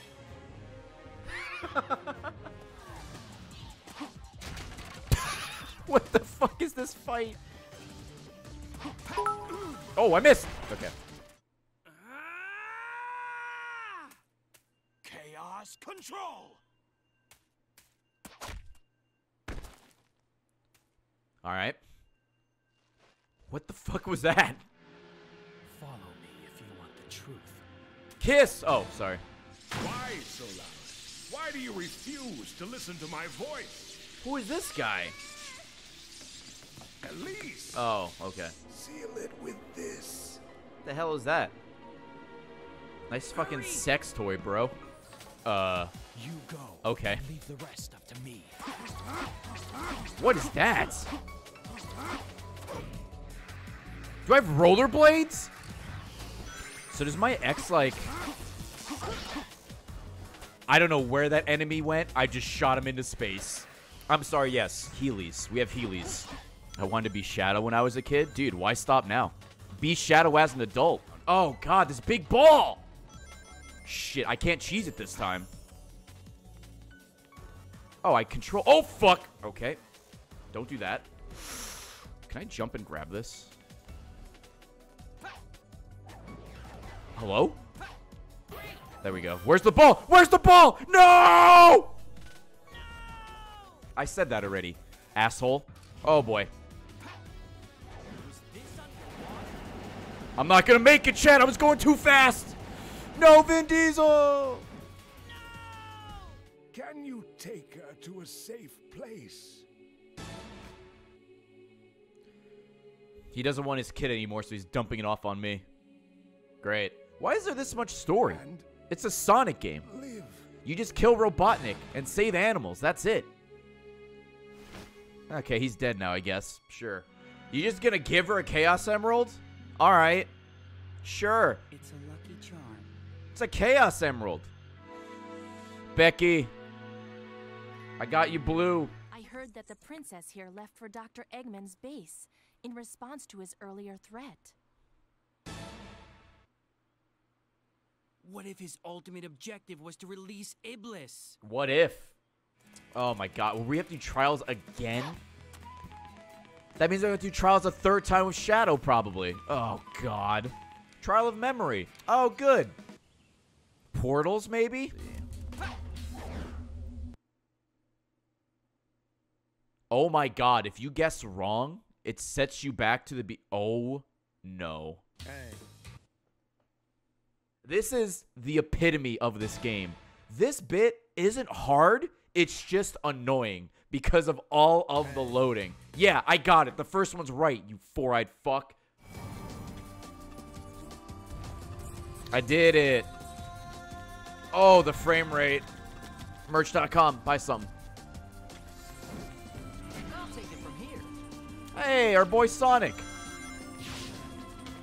What the fuck is this fight? Oh, I missed. Okay. Chaos control. All right. What the fuck was that? Follow me if you want the truth. Kiss. Oh, sorry. Why so loud? Why do you refuse to listen to my voice? Who is this guy? Elise. Oh, okay. Seal it with this. The hell is that? Nice fucking Hurry. sex toy, bro. Uh. You go. Okay. Leave the rest up to me. What is that? Do I have rollerblades? So does my ex like? I don't know where that enemy went. I just shot him into space. I'm sorry. Yes, Heelys. We have Heelys. I wanted to be Shadow when I was a kid. Dude, why stop now? Be Shadow as an adult. Oh, God, this big ball. Shit, I can't cheese it this time. Oh, I control. Oh, fuck. Okay. Don't do that. Can I jump and grab this? Hello? There we go. Where's the ball? Where's the ball? No! No! I said that already, asshole. Oh, boy. I'm not gonna make it, Chad. I was going too fast. No, Vin Diesel. Can you take her to a safe place? He doesn't want his kid anymore, so he's dumping it off on me. Great. Why is there this much story? And it's a Sonic game. Live. You just kill Robotnik and save animals. That's it. Okay, he's dead now, I guess. Sure. You just gonna give her a Chaos Emerald? All right. Sure. It's a lucky charm. It's a Chaos Emerald. Becky, I got you blue. I heard that the princess here left for Doctor Eggman's base in response to his earlier threat. What if his ultimate objective was to release Iblis? What if? Oh my god, will we have to do trials again? That means I have to do trials a third time with Shadow, probably. Oh god. Trial of memory. Oh, good. Portals, maybe? Oh my god, if you guess wrong, it sets you back to the be- Oh, no. Hey. This is the epitome of this game. This bit isn't hard. It's just annoying because of all of the loading. Yeah, I got it. The first one's right, you four-eyed fuck. I did it. Oh, the frame rate. Merch dot com. Buy something. I'll take it from here. Hey, our boy Sonic.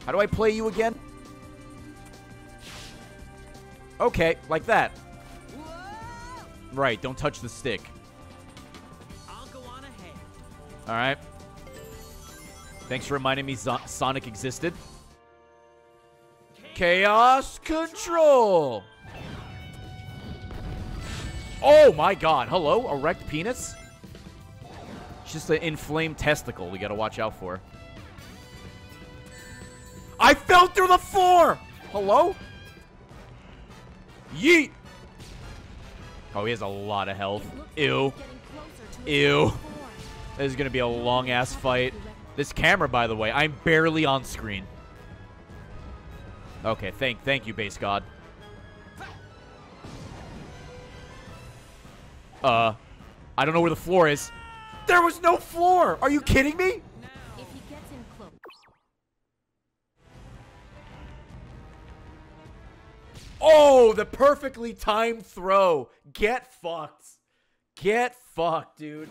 How do I play you again? Okay, like that. Right, don't touch the stick. I'll go on ahead. All right. Thanks for reminding me Zo Sonic existed. Chaos control. Oh my god. Hello, erect penis? It's just an inflamed testicle we gotta watch out for. I fell through the floor! Hello? Yeet! Oh, he has a lot of health. Ew. Ew. This is going to be a long-ass fight. This camera, by the way, I'm barely on screen. Okay, thank thank you, base god. Uh, I don't know where the floor is. There was no floor! Are you kidding me? Oh, the perfectly timed throw. Get fucked. Get fucked, dude.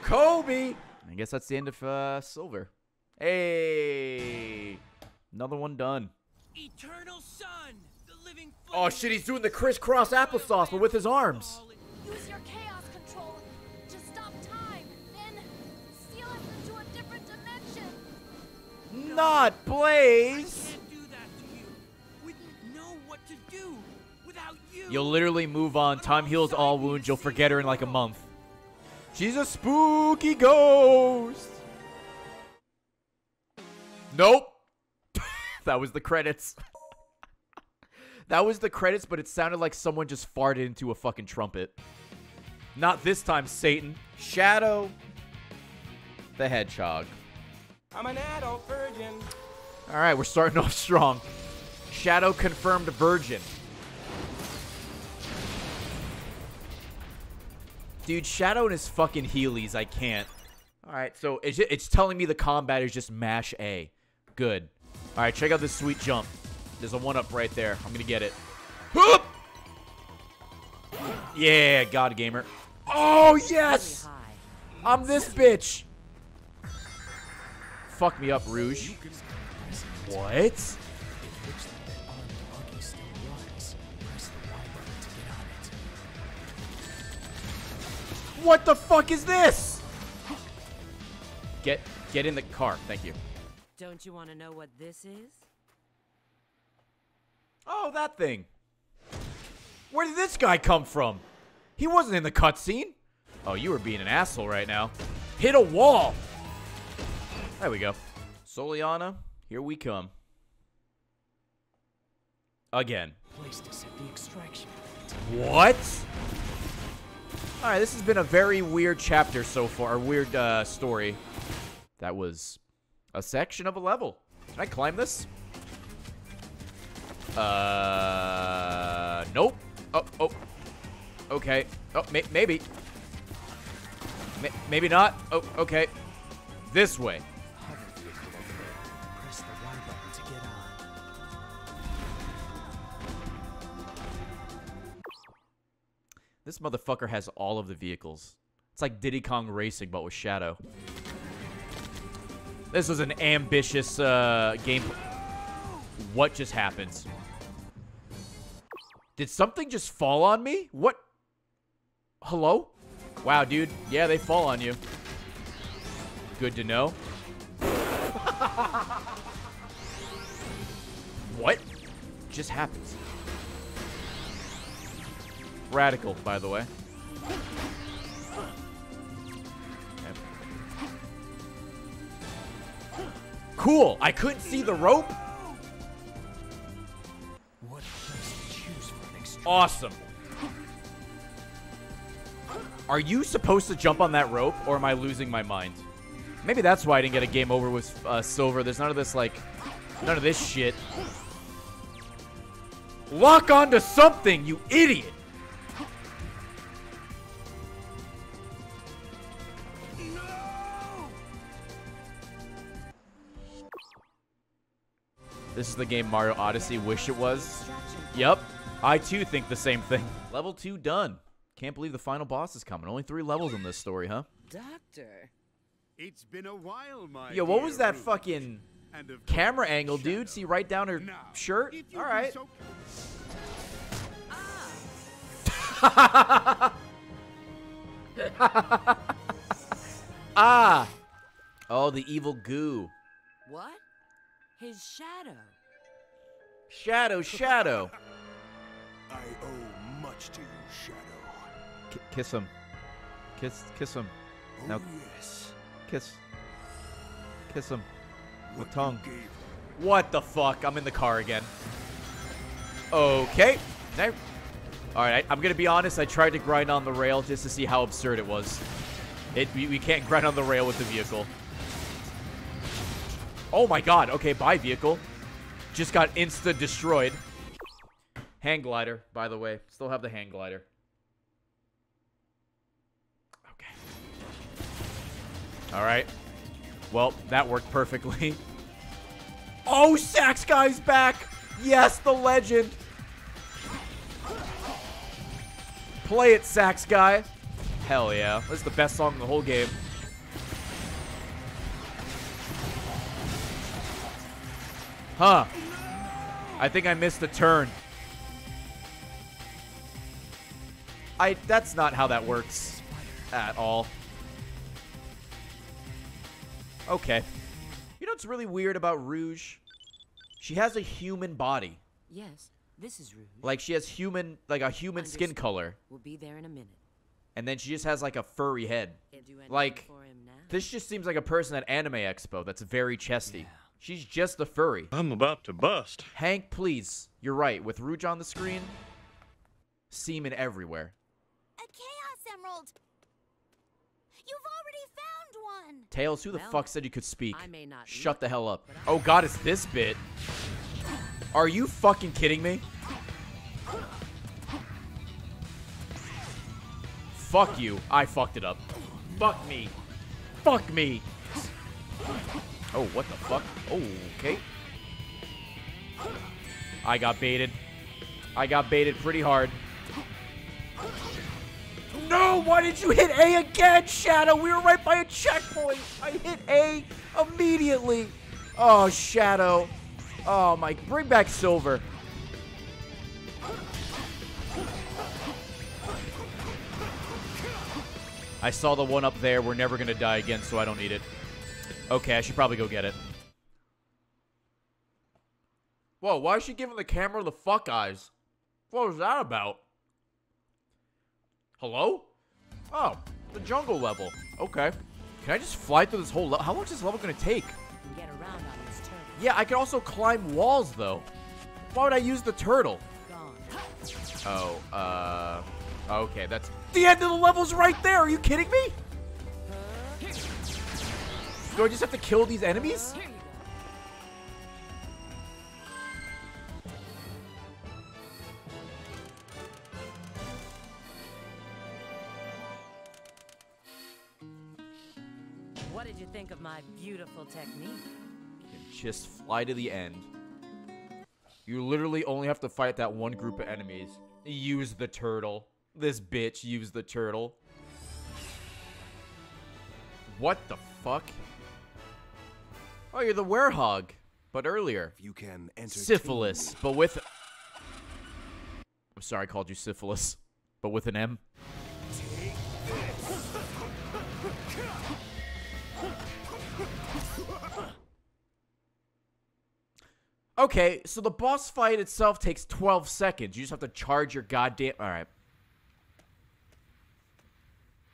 Kobe. I guess that's the end of uh, Silver. Hey. Another one done. Eternal Sun. The Oh shit, he's doing the crisscross applesauce, but with his arms. Use your chaos control to stop time, then steal us into a different dimension. Not Blaze. I can't do that to you. Wouldn't know what to do without you. You'll literally move on. Time heals all wounds. You'll forget her in like a month. She's a spooky ghost. Nope. That was the credits. That was the credits, but it sounded like someone just farted into a fucking trumpet. Not this time, Satan. Shadow the Hedgehog. I'm an adult virgin. All right, we're starting off strong. Shadow confirmed virgin. Dude, Shadow and his fucking Heelys, I can't. All right, so it's, it's telling me the combat is just mash A. Good. All right, check out this sweet jump. There's a one-up right there. I'm going to get it. Whoop! Yeah, God Gamer. Oh, yes! I'm this bitch. Fuck me up, Rouge. What? What the fuck is this? Get, get in the car. Thank you. Don't you want to know what this is? Oh, that thing. Where did this guy come from? He wasn't in the cutscene. Oh, you were being an asshole right now. Hit a wall. There we go. Soleanna, here we come. Again. What? All right, this has been a very weird chapter so far. A weird uh, story. That was a section of a level. Can I climb this? Uh, nope. Oh, oh. Okay. Oh, may maybe. Ma maybe not. Oh, okay. This way. Press the Y button to get on. This motherfucker has all of the vehicles. It's like Diddy Kong Racing, but with Shadow. This was an ambitious uh, game. What just happened? Did something just fall on me? What? Hello? Wow, dude. Yeah, they fall on you. Good to know. What just happened? Radical, by the way. Okay. Cool. I couldn't see the rope. Awesome. Are you supposed to jump on that rope, or am I losing my mind? Maybe that's why I didn't get a game over with uh, Silver. There's none of this, like, none of this shit. Lock onto something, you idiot. No! This is the game Mario Odyssey wish it was. Yep. I, too, think the same thing. Level two done. Can't believe the final boss is coming. Only three levels in this story, huh? Doctor. It's been a while, my Yo, what was that fucking camera angle, Shadow. Dude? See, right down her now, shirt? All right. So ah. Oh, the evil goo. What? His shadow. Shadow, shadow. I owe much to you, Shadow. K kiss him. Kiss, kiss him. Oh, now, yes. Kiss. Kiss him. With tongue. What the fuck? I'm in the car again. Okay. All right. I, I'm gonna be honest. I tried to grind on the rail just to see how absurd it was. It. We, we can't grind on the rail with the vehicle. Oh my God. Okay. Bye, vehicle. Just got insta destroyed. Hang glider, by the way. Still have the hang glider. Okay. All right. Well, that worked perfectly. Oh, Sax Guy's back. Yes, the legend. Play it, Sax Guy. Hell yeah. This is the best song in the whole game. Huh. I think I missed a turn. I that's not how that works at all. Okay. You know what's really weird about Rouge? She has a human body. Yes, this is Rouge. Like she has human, like a human Understood. Skin color. We'll be there in a minute. And then she just has like a furry head. Like this just seems like a person at Anime Expo that's very chesty. Yeah. She's just a furry. I'm about to bust. Hank, please. You're right. With Rouge on the screen, semen everywhere. A Chaos Emerald. You've already found one. Tails, who the well, fuck said you could speak? I may not Shut look, the hell up. Oh God, it's this bit. Are you fucking kidding me? Fuck you. I fucked it up. Fuck me. Fuck me. Oh, what the fuck? Oh, okay. I got baited. I got baited pretty hard. No, why did you hit A again, Shadow? We were right by a checkpoint. I hit A immediately. Oh, Shadow. Oh, my. Bring back Silver. I saw the one up there. We're never going to die again, so I don't need it. Okay, I should probably go get it. Whoa, why is she giving the camera the fuck eyes? What was that about? Hello? Oh, the jungle level. Okay. Can I just fly through this whole level? How long is this level going to take? Get around on this turtle. Yeah, I can also climb walls, though. Why would I use the turtle? Gone. Oh, uh... okay, that's... The end of the level's right there! Are you kidding me? Do I just have to kill these enemies? What did you think of my beautiful technique? Just fly to the end. You literally only have to fight that one group of enemies. Use the turtle. This bitch used the turtle. What the fuck? Oh, you're the werehog, but earlier. If you can enter syphilis, but with... I'm sorry I called you syphilis, but with an M. Take this. Okay, so the boss fight itself takes twelve seconds. You just have to charge your goddamn... All right.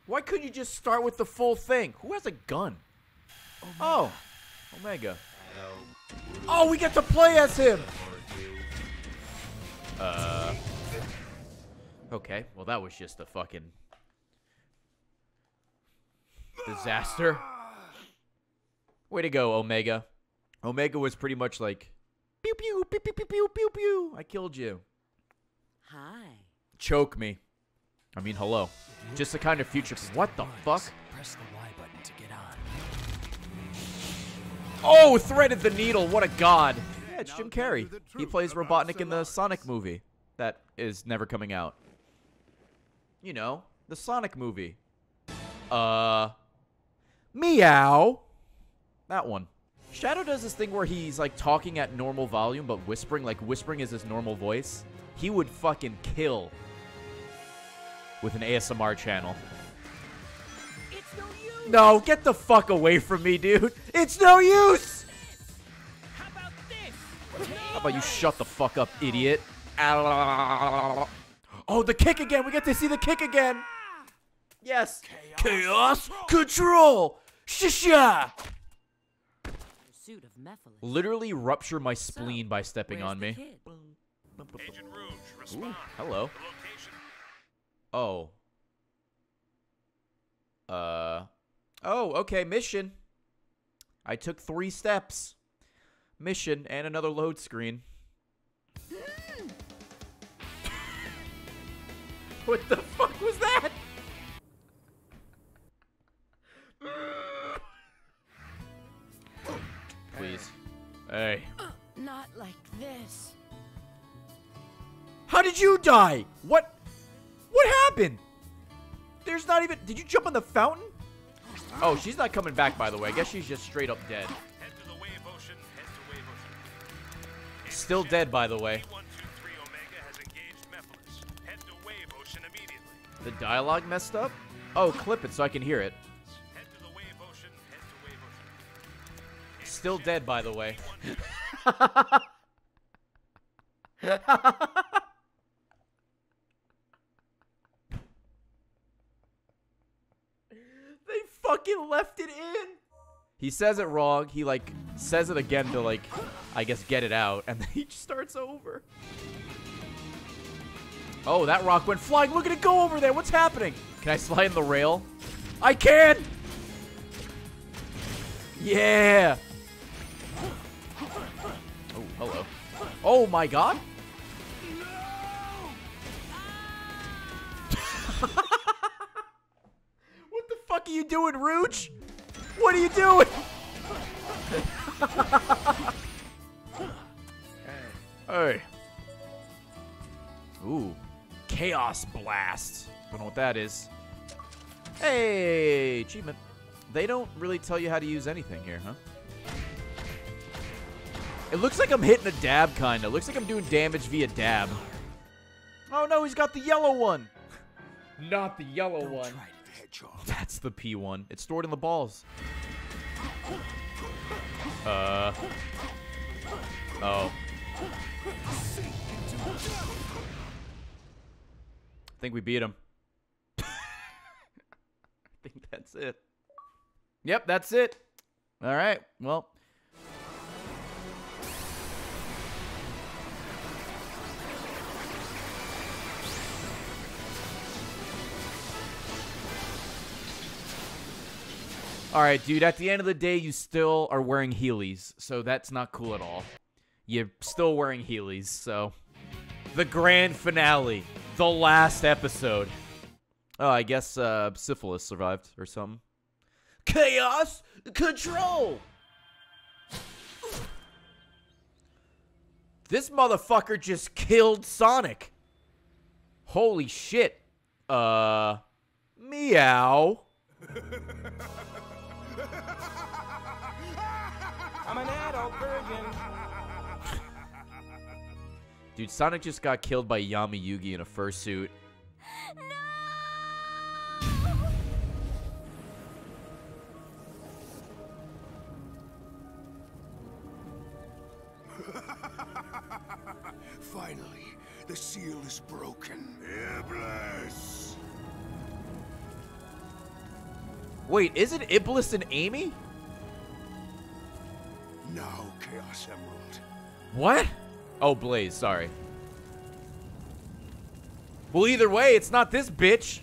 Why couldn't you just start with the full thing? Who has a gun? Oh. oh. Omega. Oh, we get to play as him! Uh. Okay, well that was just a fucking... disaster. Way to go, Omega. Omega was pretty much like... Pew pew, pew pew, pew pew, pew pew, I killed you. Hi. Choke me. I mean, hello. Just the kind of future... What the fuck? Press the Y button to get on. Oh, threaded the needle. What a god. Yeah, it's Jim Carrey. He plays Robotnik in the Sonic movie that is never coming out. You know, the Sonic movie. Uh, meow. That one. Shadow does this thing where he's like talking at normal volume, but whispering, like whispering is his normal voice. He would fucking kill with an A S M R channel. No, get the fuck away from me, dude. It's no use. How about this? No How about you shut the fuck up, idiot? Ow. Oh, the kick again. We get to see the kick again. Yes. Chaos, Chaos control. Shisha. Pursuit of Mephiles. Literally rupture my spleen so, by stepping on me. Agent Rouge, respond. Ooh, hello. Oh. Uh. Oh, okay, mission. I took three steps. Mission and another load screen. Mm. What the fuck was that? Please. Hey. Uh, not like this. How did you die? What? What happened? There's not even... Did you jump on the fountain? Oh, she's not coming back, by the way. I guess she's just straight up dead. Head to the wave ocean. Head to wave ocean. Still dead, by the way. The dialogue messed up? Oh, clip it so I can hear it. Head to the wave ocean, head to wave ocean. Still dead, by the way. They fucking left it in. He says it wrong. He like says it again to like, I guess, get it out, and then he just starts over. Oh, that rock went flying. Look at it go over there. What's happening? Can I slide in the rail? I can! Yeah! Oh, hello. Oh my god! No! What the fuck are you doing, Rooch? What are you doing? Hey. Ooh. Chaos Blast. Don't know what that is. Hey, achievement. They don't really tell you how to use anything here, huh? It looks like I'm hitting a dab, kinda. Looks like I'm doing damage via dab. Oh no, he's got the yellow one. Not the yellow don't one. Try to hedgehog. That's the P one. It's stored in the balls. Uh. Oh. I think we beat him. I think that's it. Yep, that's it. All right. Well. All right, dude. At the end of the day, you still are wearing Heelys, so that's not cool at all. You're still wearing Heelys, so. The grand finale. The last episode. Oh, I guess uh, syphilis survived or something. Chaos Control! This motherfucker just killed Sonic. Holy shit. Uh, meow. I'm an adult virgin. Dude, Sonic just got killed by Yami Yugi in a fursuit. No! Finally, the seal is broken. Iblis! Wait, isn't Iblis and Amy? Now, Chaos Emerald. What? Oh, Blaze, sorry. Well, either way, it's not this bitch.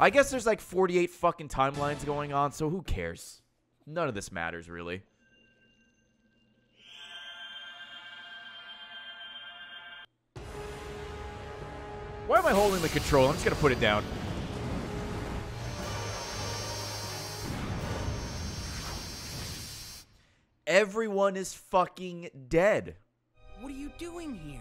I guess there's like forty-eight fucking timelines going on, so who cares? None of this matters, really. Why am I holding the control? I'm just gonna put it down. Everyone is fucking dead. What are you doing here?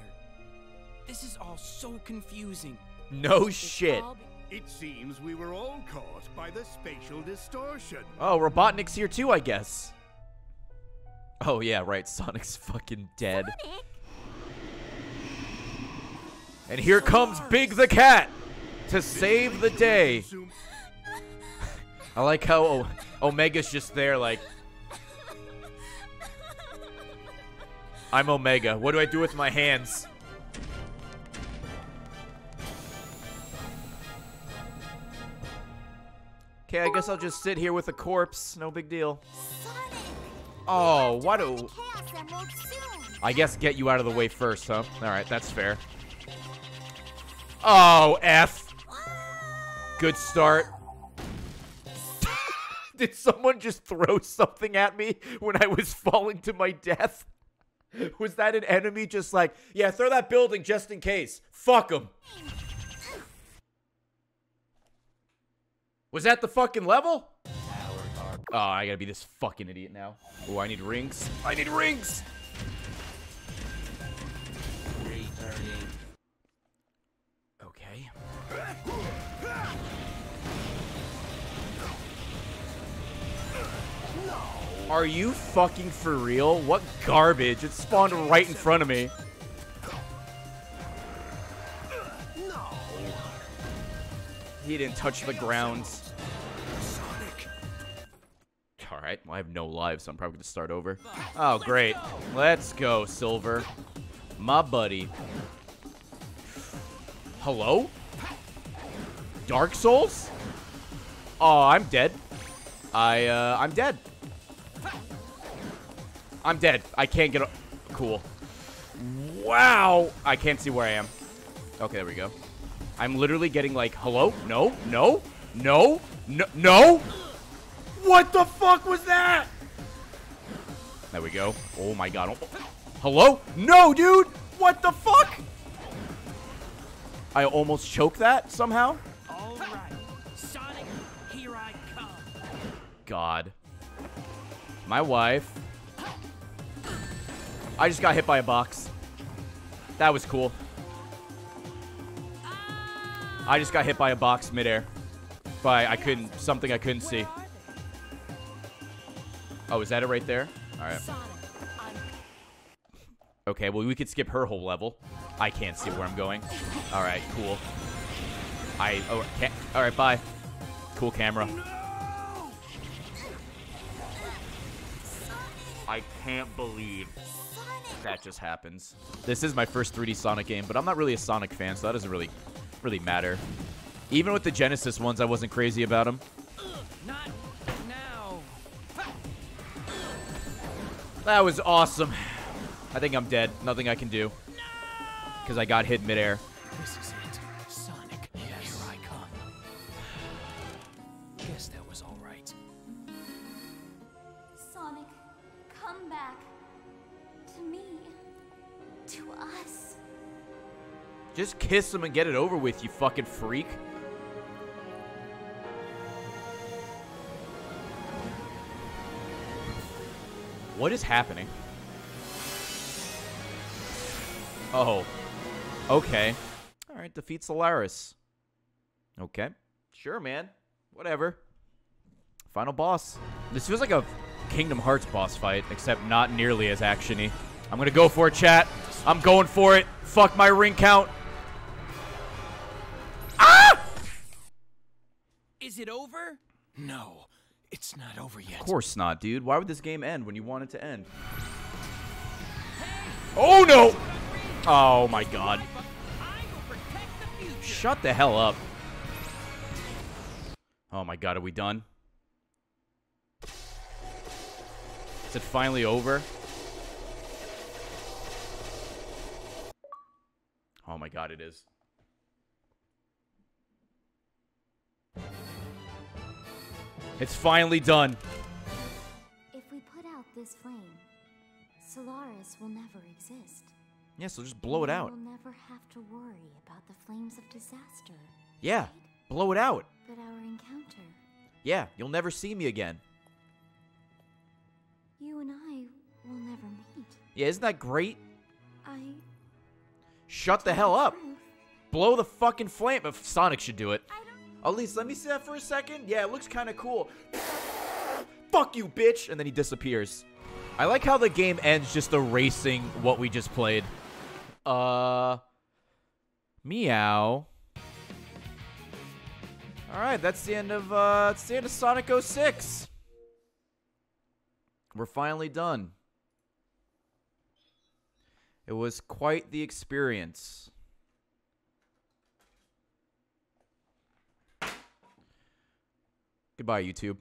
This is all so confusing. No shit. It seems we were all caught by the spatial distortion. Oh, Robotnik's here too, I guess. Oh yeah, right. Sonic's fucking dead. Sonic? And here comes Big the Cat to save the day. I like how o Omega's just there like... I'm Omega. What do I do with my hands? Okay, I guess I'll just sit here with a corpse. No big deal. Sonic, oh, what do... I guess get you out of the way first, huh? Alright, that's fair. Oh, F. Good start. Did someone just throw something at me when I was falling to my death? Was that an enemy just like, yeah, throw that building just in case. Fuck him. Was that the fucking level? Oh, I gotta be this fucking idiot now. Oh, I need rings. I need rings. Okay. Are you fucking for real? What garbage? It spawned right in front of me. No. He didn't touch the ground. Alright, well, I have no lives, so I'm probably going to start over. Oh, great. Let's go, Silver. My buddy. Hello? Dark Souls? Oh, I'm dead. I, uh, I'm dead. I'm dead. I can't get a... Cool. Wow. I can't see where I am. Okay, there we go. I'm literally getting like, hello? No, no, no, no, no. What the fuck was that? There we go. Oh my god. Oh. Hello? No, dude. What the fuck? I almost choked that somehow. All right. Sonic, here I come. God. My wife. I just got hit by a box. That was cool. I just got hit by a box midair. By I couldn't something I couldn't see. Oh, is that it right there? Alright. Okay, well we could skip her whole level. I can't see where I'm going. Alright, cool. I oh can't alright, bye. Cool camera. I can't believe that just happens. This is my first three D Sonic game, but I'm not really a Sonic fan, so that doesn't really, really matter. Even with the Genesis ones, I wasn't crazy about them. Not now. That was awesome. I think I'm dead. Nothing I can do. Because no! I got hit midair. This is it. Sonic, yes. Here I come. Guess that was all right. Sonic, come back. To me, to us. Just kiss him and get it over with, you fucking freak. What is happening? Oh. Okay. Alright, defeat Solaris. Okay. Sure, man. Whatever. Final boss. This feels like a Kingdom Hearts boss fight, except not nearly as actiony. I'm gonna go for it, chat. I'm going for it. Fuck my ring count. Ah! Is it over? No, it's not over yet. Of course not, dude. Why would this game end when you want it to end? Hey, oh no! Oh my god. Shut the hell up. Oh my god, are we done? Is it finally over? Oh my god, it is. It's finally done. If we put out this flame, Solaris will never exist. Yeah, so just blow it out. We'll never have to worry about the flames of disaster. Yeah, right? Blow it out. But our encounter. Yeah, you'll never see me again. You and I will never meet. Yeah, isn't that great? I... Shut the hell up. Blow the fucking flame. If Sonic should do it. I don't... Elise, let me see that for a second. Yeah, it looks kind of cool. Fuck you, bitch. And then he disappears. I like how the game ends just erasing what we just played. Uh... Meow. Alright, that's the end of, uh... That's the end of Sonic oh six. We're finally done. It was quite the experience. Goodbye, YouTube.